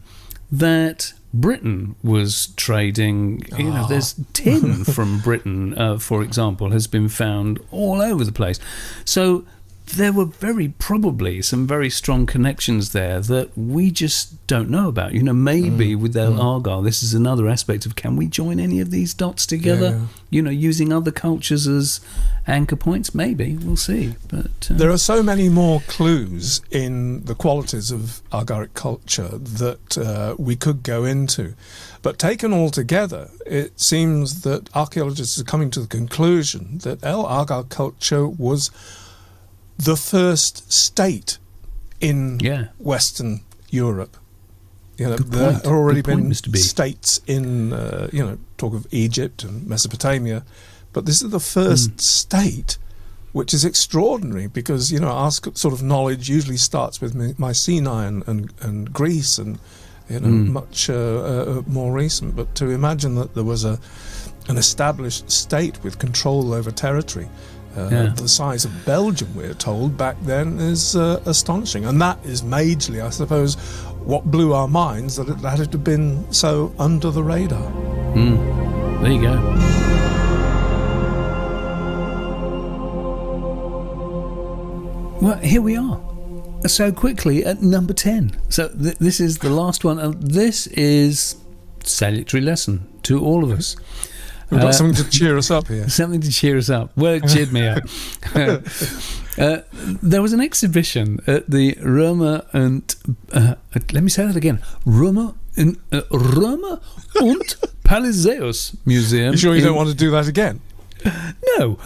that Britain was trading. You know, oh. there's tin from Britain, uh, for example, has been found all over the place. So there were very probably some very strong connections there that we just don't know about. You know, maybe mm. with their mm. Argyle, this is another aspect of, can we join any of these dots together? Yeah. You know, using other cultures as anchor points, maybe. We'll see. But uh, there are so many more clues in the qualities of Argyric culture that uh, we could go into. But taken all together, it seems that archaeologists are coming to the conclusion that El Argyll culture was the first state in yeah. Western Europe. You know, there have already been states in, uh, you know, talk of Egypt and Mesopotamia, but this is the first mm. state, which is extraordinary because, you know, our sort of knowledge usually starts with Mycenae and, and, and Greece and, you know, mm. much uh, uh, more recent. But to imagine that there was a an established state with control over territory, Uh, yeah. the size of Belgium, we're told, back then is uh, astonishing. And that is majorly, I suppose, what blew our minds, that it that it had been so under the radar. Mm. There you go. Well, here we are. So quickly at number ten. So th this is the last one. And this is salutary lesson to all of us. We've got uh, something to cheer us up here. Something to cheer us up. Well, it cheered me up. uh, there was an exhibition at the Römer und... Uh, let me say that again. Römer, in, uh, Römer und Palisaeus Museum. You sure you in, don't want to do that again? No.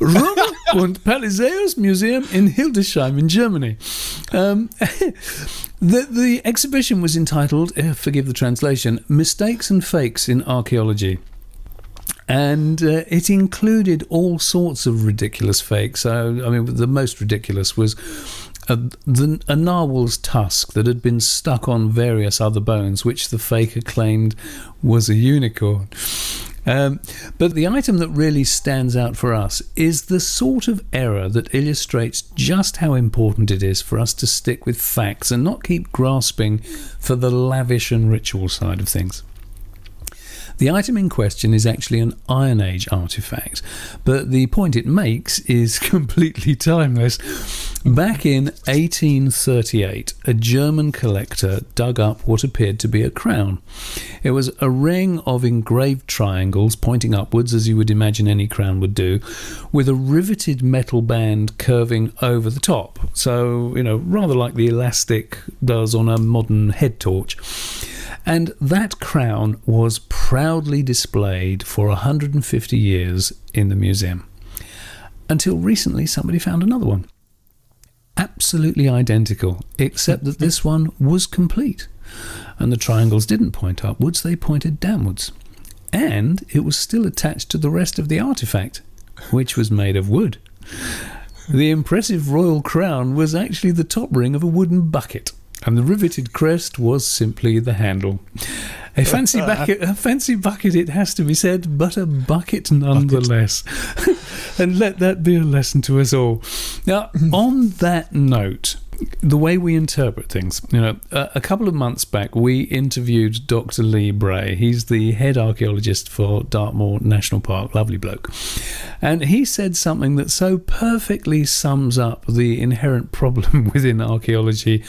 Römer und Palisaeus Museum in Hildesheim in Germany. Um, the, the exhibition was entitled, uh, forgive the translation, Mistakes and Fakes in Archaeology. And uh, it included all sorts of ridiculous fakes. I, I mean, the most ridiculous was a, the, a narwhal's tusk that had been stuck on various other bones, which the faker claimed was a unicorn. Um, but the item that really stands out for us is the sort of error that illustrates just how important it is for us to stick with facts and not keep grasping for the lavish and ritual side of things. The item in question is actually an Iron Age artifact, but the point it makes is completely timeless. Back in eighteen thirty-eight, a German collector dug up what appeared to be a crown. It was a ring of engraved triangles pointing upwards, as you would imagine any crown would do, with a riveted metal band curving over the top. So, you know, rather like the elastic does on a modern head torch. And that crown was proudly displayed for one hundred fifty years in the museum. Until recently, somebody found another one. Absolutely identical, except that this one was complete. And the triangles didn't point upwards, they pointed downwards. And it was still attached to the rest of the artifact, which was made of wood. The impressive royal crown was actually the top ring of a wooden bucket, and the riveted crest was simply the handle. A fancy bucket, a fancy bucket it has to be said, but a bucket nonetheless. Bucket. And let that be a lesson to us all. Now, on that note, the way we interpret things, you know, a, a couple of months back we interviewed Doctor Lee Bray. He's the head archaeologist for Dartmoor National Park, lovely bloke, and he said something that so perfectly sums up the inherent problem within archaeology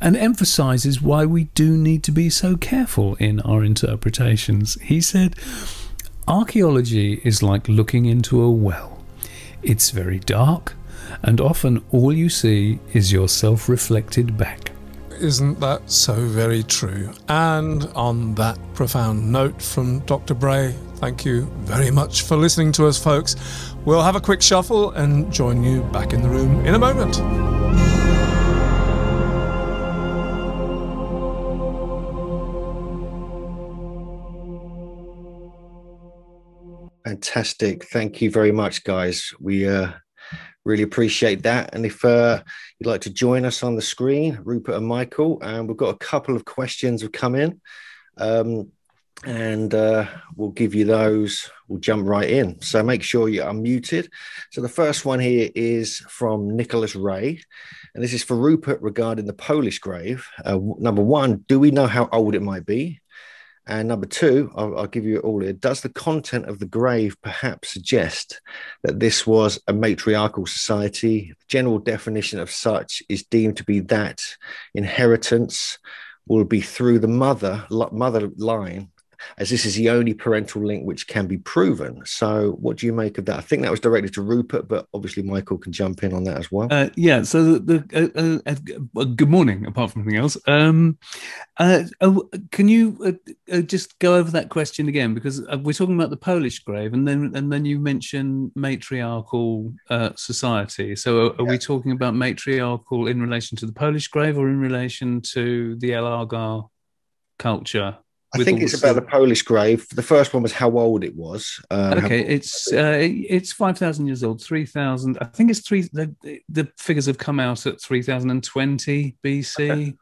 and emphasizes why we do need to be so careful in our interpretations. He said, "Archaeology is like looking into a well. It's very dark, and often all you see is yourself reflected back." Isn't that so very true? And on that profound note from Doctor Bray, thank you very much for listening to us, folks. We'll have a quick shuffle and join you back in the room in a moment. Fantastic. Thank you very much, guys. We uh really appreciate that. And if uh, you'd like to join us on the screen, Rupert and Michael, and we've got a couple of questions have come in, um, and uh, we'll give you those. We'll jump right in. So make sure you are muted. So the first one here is from Nicholas Ray, and this is for Rupert regarding the Polish grave. Uh, number one, do we know how old it might be? And number two, I'll, I'll give you it all here. Does the content of the grave perhaps suggest that this was a matriarchal society? The general definition of such is deemed to be that inheritance will be through the mother, mother line, as this is the only parental link which can be proven. So what do you make of that? I think that was directed to Rupert, but obviously Michael can jump in on that as well. Uh, yeah, so the, the, uh, uh, uh, good morning, apart from anything else. Um, uh, uh, can you uh, uh, just go over that question again? Because uh, we're talking about the Polish grave, and then and then you mentioned matriarchal uh, society. So are, are yeah. we talking about matriarchal in relation to the Polish grave or in relation to the El Agar culture? I think it's about the Polish grave. The first one was how old it was. Uh, okay, it's uh, it's five thousand years old. Three thousand. I think it's three. The, the figures have come out at three thousand and twenty B C. Okay.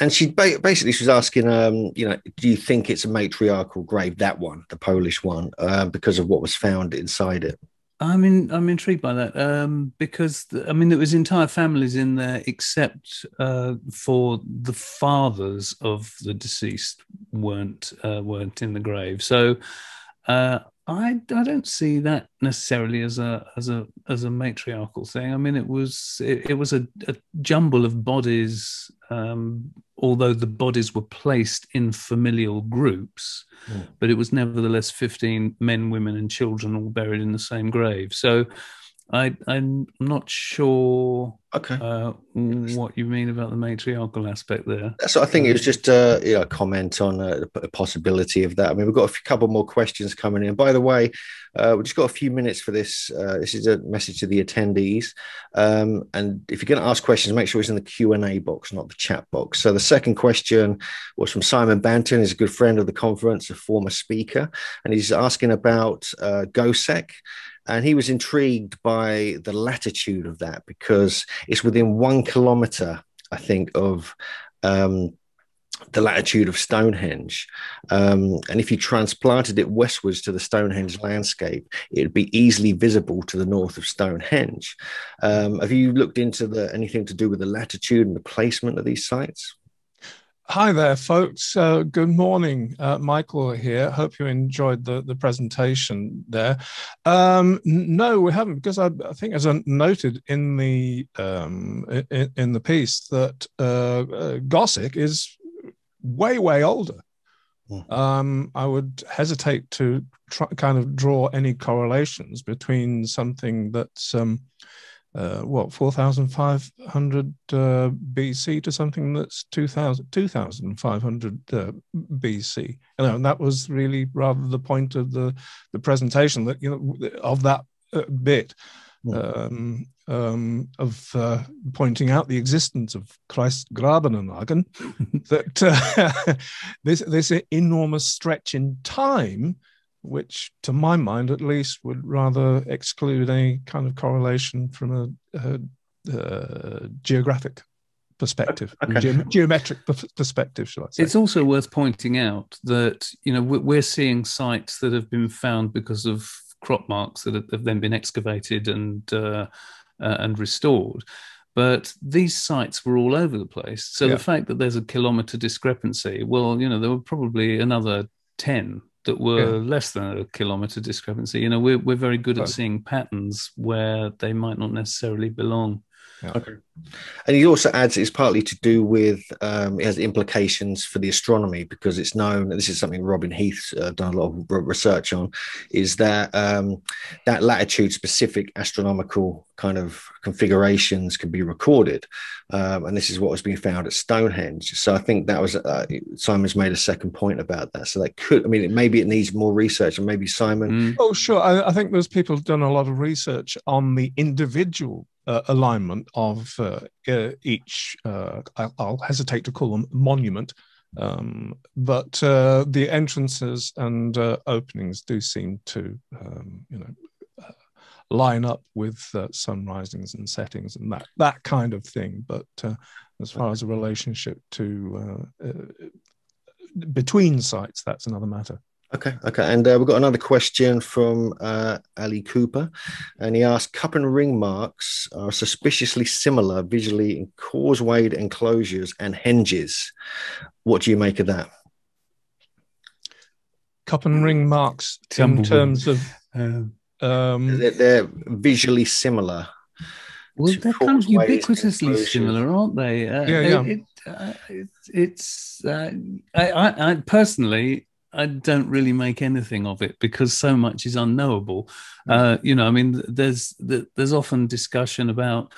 And she ba basically she was asking, um, you know, do you think it's a matriarchal grave? That one, the Polish one, uh, because of what was found inside it. I'm in, I'm intrigued by that um, because the, I mean there was entire families in there except uh, for the fathers of the deceased weren't uh, weren't in the grave. So uh, I I don't see that necessarily as a as a as a matriarchal thing. I mean it was it, it was a, a jumble of bodies. Um, although the bodies were placed in familial groups, mm. but it was nevertheless fifteen men, women and children all buried in the same grave. So I, I'm not sure okay. uh, what you mean about the matriarchal aspect there. So I think it was just uh, you know, a comment on uh, the possibility of that. I mean, we've got a couple more questions coming in. By the way, uh, we've just got a few minutes for this. Uh, this is a message to the attendees. Um, and if you're going to ask questions, make sure it's in the Q and A box, not the chat box. So the second question was from Simon Banton. He's a good friend of the conference, a former speaker, and he's asking about uh, Goseck. And he was intrigued by the latitude of that because it's within one kilometre, I think, of um, the latitude of Stonehenge. Um, and if you transplanted it westwards to the Stonehenge landscape, it would be easily visible to the north of Stonehenge. Um, have you looked into the, anything to do with the latitude and the placement of these sites? Hi there, folks. Uh, good morning. Uh, Michael here. Hope you enjoyed the, the presentation there. Um, no, we haven't, because I, I think, as I noted in the um, in, in the piece, that uh, uh, Goseck is way, way older. Mm. Um, I would hesitate to try, kind of draw any correlations between something that's um, Uh, what, four thousand five hundred uh, B C to something that's two thousand, two thousand five hundred uh, B C. You know, and that was really rather the point of the, the presentation, that, you know, of that uh, bit um, um, of uh, pointing out the existence of Kreisgrabenanlagen, that uh, this, this enormous stretch in time which to my mind at least would rather exclude any kind of correlation from a, a, a geographic perspective, okay. ge- geometric p- perspective, shall I say. It's also worth pointing out that, you know, we're seeing sites that have been found because of crop marks that have then been excavated and uh, uh, and restored. But these sites were all over the place. So yeah. the fact that there's a kilometre discrepancy, well, you know, there were probably another ten that were yeah. less than a kilometre discrepancy. You know, we're, we're very good right. at seeing patterns where they might not necessarily belong. Yeah. Okay. And he also adds it's partly to do with, um, it has implications for the astronomy, because it's known, this is something Robin Heath's uh, done a lot of research on, is that um, that latitude-specific astronomical kind of configurations can be recorded. Um, and this is what was being found at Stonehenge. So I think that was, uh, Simon's made a second point about that. So that could, I mean, it, maybe it needs more research, and maybe Simon... Mm. Oh, sure. I, I think those people have done a lot of research on the individual Uh, alignment of uh, uh, each, uh, I'll, I'll hesitate to call them monument, um, but uh, the entrances and uh, openings do seem to, um, you know, uh, line up with uh, sun risings and settings and that that kind of thing. But uh, as far as a relationship to uh, uh, between sites, that's another matter. Okay, okay. And uh, we've got another question from uh, Ali Cooper. And he asked, cup and ring marks are suspiciously similar visually in causewayed enclosures and henges. What do you make of that? Cup and ring marks Tumble. in terms of... Um, they're, they're visually similar. Well, they're kind of ubiquitously enclosures. similar, aren't they? Uh, yeah, yeah. It, it, uh, it, it's... Uh, I, I, I personally... I don't really make anything of it because so much is unknowable. Uh, you know, I mean, there's there's often discussion about,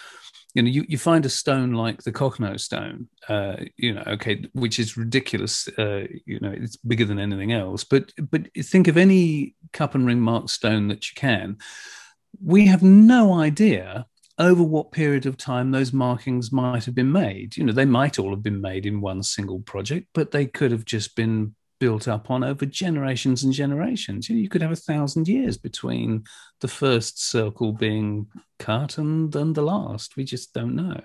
you know, you, you find a stone like the Cochno Stone, uh, you know, okay, which is ridiculous. Uh, you know, it's bigger than anything else. But but think of any cup and ring mark stone that you can. We have no idea over what period of time those markings might have been made. You know, they might all have been made in one single project, but they could have just been built up on over generations and generations. You know, you could have a thousand years between the first circle being cut and, and the last. We just don't know.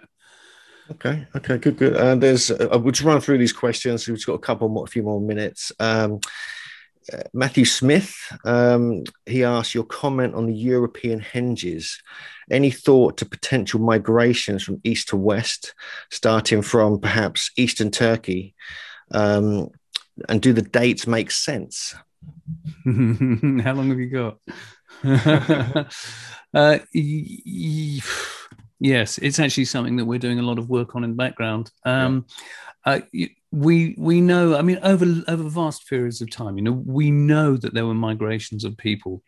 Okay, okay, good, good. Uh, there's, uh, we'll just run through these questions. We've just got a couple more, a few more minutes. Um, uh, Matthew Smith, um, he asked your comment on the European henges. Any thought to potential migrations from east to west, starting from perhaps eastern Turkey, um, and do the dates make sense? How long have you got? uh, y- y- yes, it's actually something that we're doing a lot of work on in the background. Um, yeah. uh, we we know, I mean, over over vast periods of time, you know, we know that there were migrations of people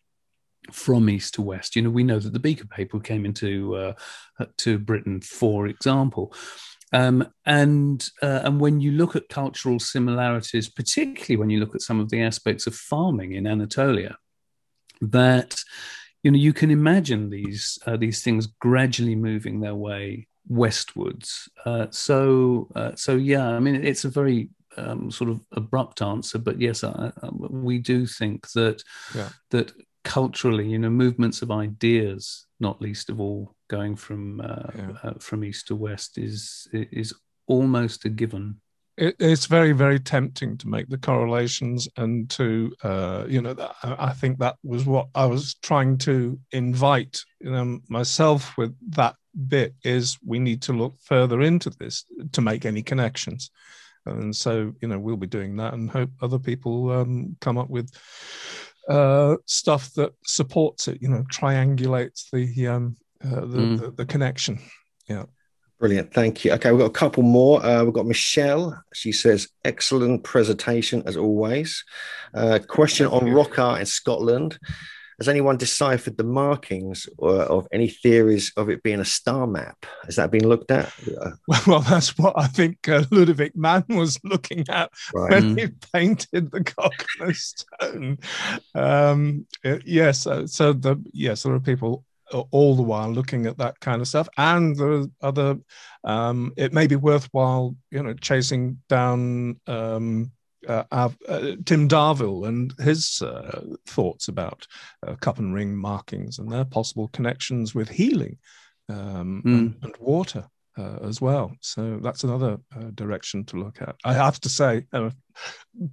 from east to west. You know, we know that the Beaker people came into uh, to Britain, for example. Um, and uh, and when you look at cultural similarities, particularly when you look at some of the aspects of farming in Anatolia, that, you know, you can imagine these uh, these things gradually moving their way westwards. Uh, so uh, so yeah, I mean, it's a very um, sort of abrupt answer, but yes, I, I, we do think that yeah. that culturally, you know, movements of ideas, not least of all, going from uh, yeah. uh, from east to west is is almost a given. It, it's very, very tempting to make the correlations and to, uh, you know, I think that was what I was trying to invite, you know, myself with that bit, is we need to look further into this to make any connections. And so, you know, we'll be doing that and hope other people um, come up with uh, stuff that supports it, you know, triangulates the... Um, Uh, the, mm. the, the connection. Yeah. Brilliant. Thank you. Okay, we've got a couple more. Uh, we've got Michelle. She says, excellent presentation as always. Uh, question on rock art in Scotland. Has anyone deciphered the markings or of any theories of it being a star map? Has that been looked at? Well, well that's what I think uh, Ludovic Mann was looking at right. when mm. he painted the Cochno Stone. Um, yes. Yeah, so, so the yes, there are people all the while looking at that kind of stuff, and the other um it may be worthwhile, you know, chasing down um uh, uh, Tim Darvill and his uh, thoughts about uh, cup and ring markings and their possible connections with healing um, mm. and, and water uh, as well. So that's another uh, direction to look at. I have to say, uh,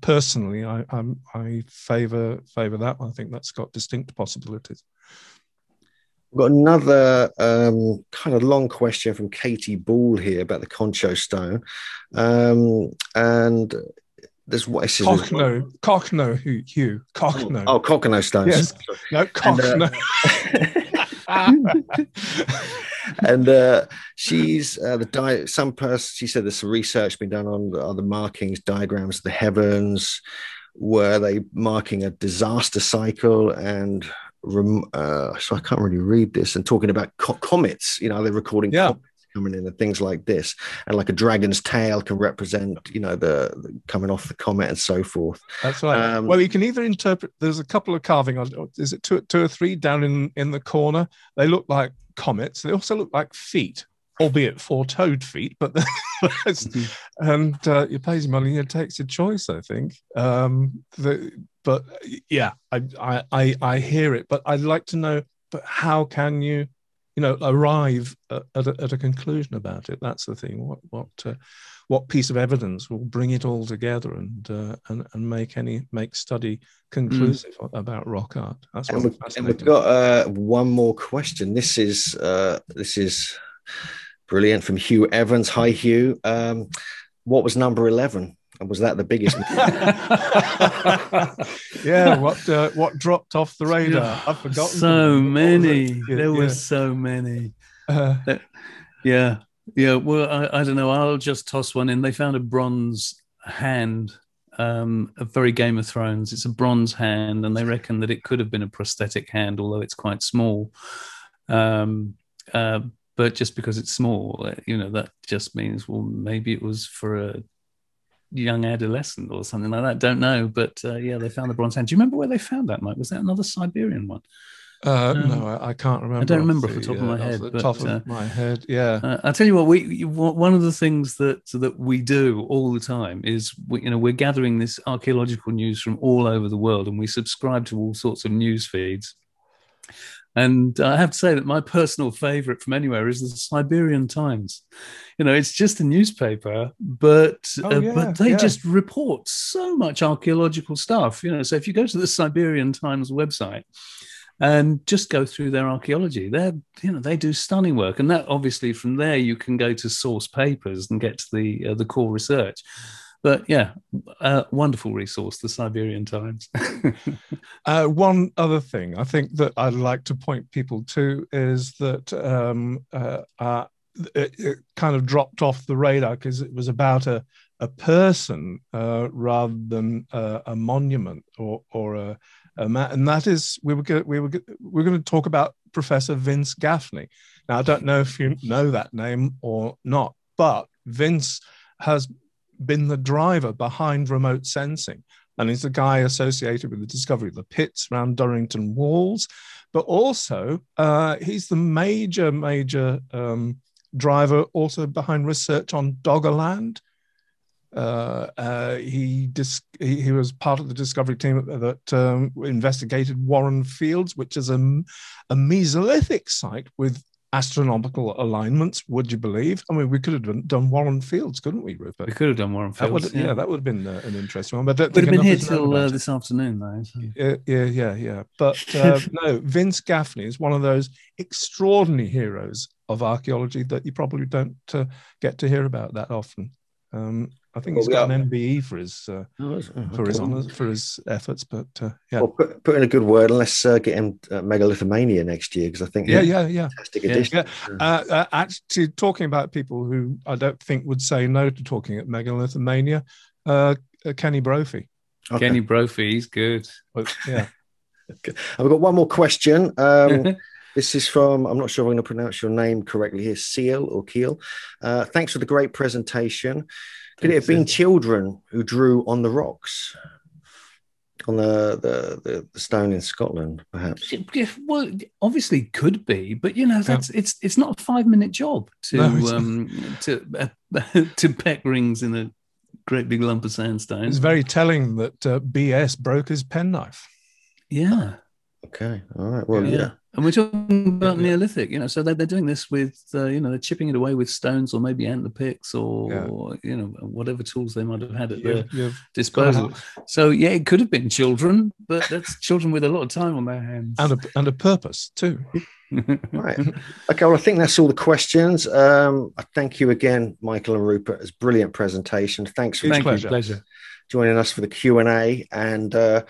personally, I, I'm, I favor favor that one. I think that's got distinct possibilities. We've got another um, kind of long question from Katie Ball here about the Cochno Stone. Um, and there's what it says. Cochno, Cochno, Hugh. Cochno. Oh, oh, Cochno Stones. Yes. No, Cochno. And, uh, and uh, she's uh, the di- some person, she said there's some research been done on other markings, diagrams of the heavens. Were they marking a disaster cycle? And Uh, so I can't really read this, and talking about co- comets, you know, they're recording yeah. comets coming in and things like this, and like a dragon's tail can represent, you know, the, the coming off the comet and so forth. That's right. Um, well, you can either interpret, there's a couple of carvings, is it two, two or three down in, in the corner? They look like comets. They also look like feet, albeit four-toed feet, but mm-hmm. and uh, you pay your money and it takes your choice, I think. Um, the But yeah, I, I I hear it. But I'd like to know. But how can you, you know, arrive at, at, a, at a conclusion about it? That's the thing. What what uh, what piece of evidence will bring it all together and uh, and and make any make study conclusive mm. about rock art? That's and, we've, and we've got uh, one more question. This is uh, this is brilliant from Hugh Evans. Hi, Hugh. Um, what was number eleven? And was that the biggest? yeah, what uh, what dropped off the radar? I've forgotten. So many. There were yeah. so many. Uh, yeah, yeah. Well, I, I don't know. I'll just toss one in. They found a bronze hand, um, a very Game of Thrones. It's a bronze hand, and they reckon that it could have been a prosthetic hand, although it's quite small. Um, uh, but just because it's small, you know, that just means, well, maybe it was for a young adolescent or something like that. Don't know, but uh, yeah, they found the bronze hand. Do you remember where they found that, Mike? Was that another Siberian one? Uh, um, no, I, I can't remember. I don't remember off the, off the top uh, of my head. Off the but, top of uh, my head, yeah. Uh, I'll tell you what. We one of the things that that we do all the time is we, you know, we're gathering this archaeological news from all over the world, and we subscribe to all sorts of news feeds. And I have to say that my personal favorite from anywhere is the Siberian Times. You know, it's just a newspaper, but oh, yeah, uh, but they yeah. just report so much archaeological stuff. You know, so if you go to the Siberian Times website and just go through their archaeology, they're, you know, they do stunning work. And that obviously from there you can go to source papers and get to the uh, the core research. But yeah, uh, wonderful resource, the Siberian Times. uh, one other thing I think that I'd like to point people to is that um, uh, uh, it, it kind of dropped off the radar because it was about a, a person uh, rather than a, a monument or or a, a ma- and that is we were go- we were go- we we're going to talk about Professor Vince Gaffney. Now I don't know if you know that name or not, but Vince has been the driver behind remote sensing, and he's the guy associated with the discovery of the pits around Durrington Walls, but also uh, he's the major, major um, driver also behind research on Doggerland. Uh, uh, he, dis- he he was part of the discovery team that um, investigated Warren Fields, which is a, a Mesolithic site with astronomical alignments, would you believe? I mean, we could have done Warren Fields, couldn't we, Rupert? We could have done Warren Fields. That would, yeah. yeah, that would have been uh, an interesting one. But we'd have been here till uh, this afternoon, though. So. Yeah, yeah, yeah, yeah. But uh, no, Vince Gaffney is one of those extraordinary heroes of archaeology that you probably don't uh, get to hear about that often. Um, I think well, he's got are. an M B E for his uh, oh, for his honors, for his efforts, but uh, yeah. Well, put, put in a good word, and let's uh, get him uh, Megalithomania next year because I think yeah, yeah, yeah, fantastic yeah, addition. Yeah. Uh, uh, actually, talking about people who I don't think would say no to talking at Megalithomania, uh, uh, Kenny Brophy. Okay. Kenny Brophy, he's good. Well, yeah, okay. I've got one more question. Um, This is from, I'm not sure if I'm going to pronounce your name correctly here, Seal or Keel. Uh, thanks for the great presentation. Could it have been children who drew on the rocks, on the the, the stone in Scotland, perhaps? Well, obviously could be, but you know, that's yeah. it's it's not a five minute job to no, um, to uh, to peck rings in a great big lump of sandstone. It's very telling that uh, B S broke his penknife. Yeah. Okay. All right. Well, yeah. yeah. And we're talking about yeah, yeah. Neolithic, you know, so they're, they're doing this with, uh, you know, they're chipping it away with stones or maybe antler picks or, yeah. or you know, whatever tools they might have had at yeah, their yeah. disposal. So, yeah, it could have been children, but that's children with a lot of time on their hands. And a, and a purpose, too. Right. Okay, well, I think that's all the questions. Um, I thank you again, Michael and Rupert. It's a brilliant presentation. Thanks for thank you, pleasure. joining us for the Q and A. And uh,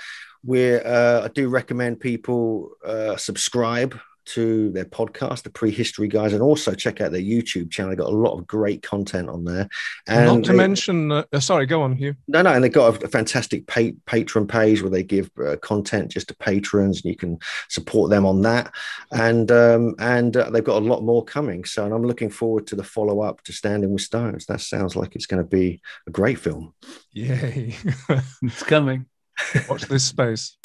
we're, uh, I do recommend people uh, subscribe to their podcast, The Prehistory Guys, and also check out their YouTube channel. They've got a lot of great content on there. And Not to they, mention... Uh, sorry, go on, Hugh. No, no, and they've got a, a fantastic pa patron page where they give uh, content just to patrons, and you can support them on that. And um, and uh, they've got a lot more coming. So, and I'm looking forward to the follow-up to Standing with Stones. That sounds like it's going to be a great film. Yay. It's coming. Watch this space.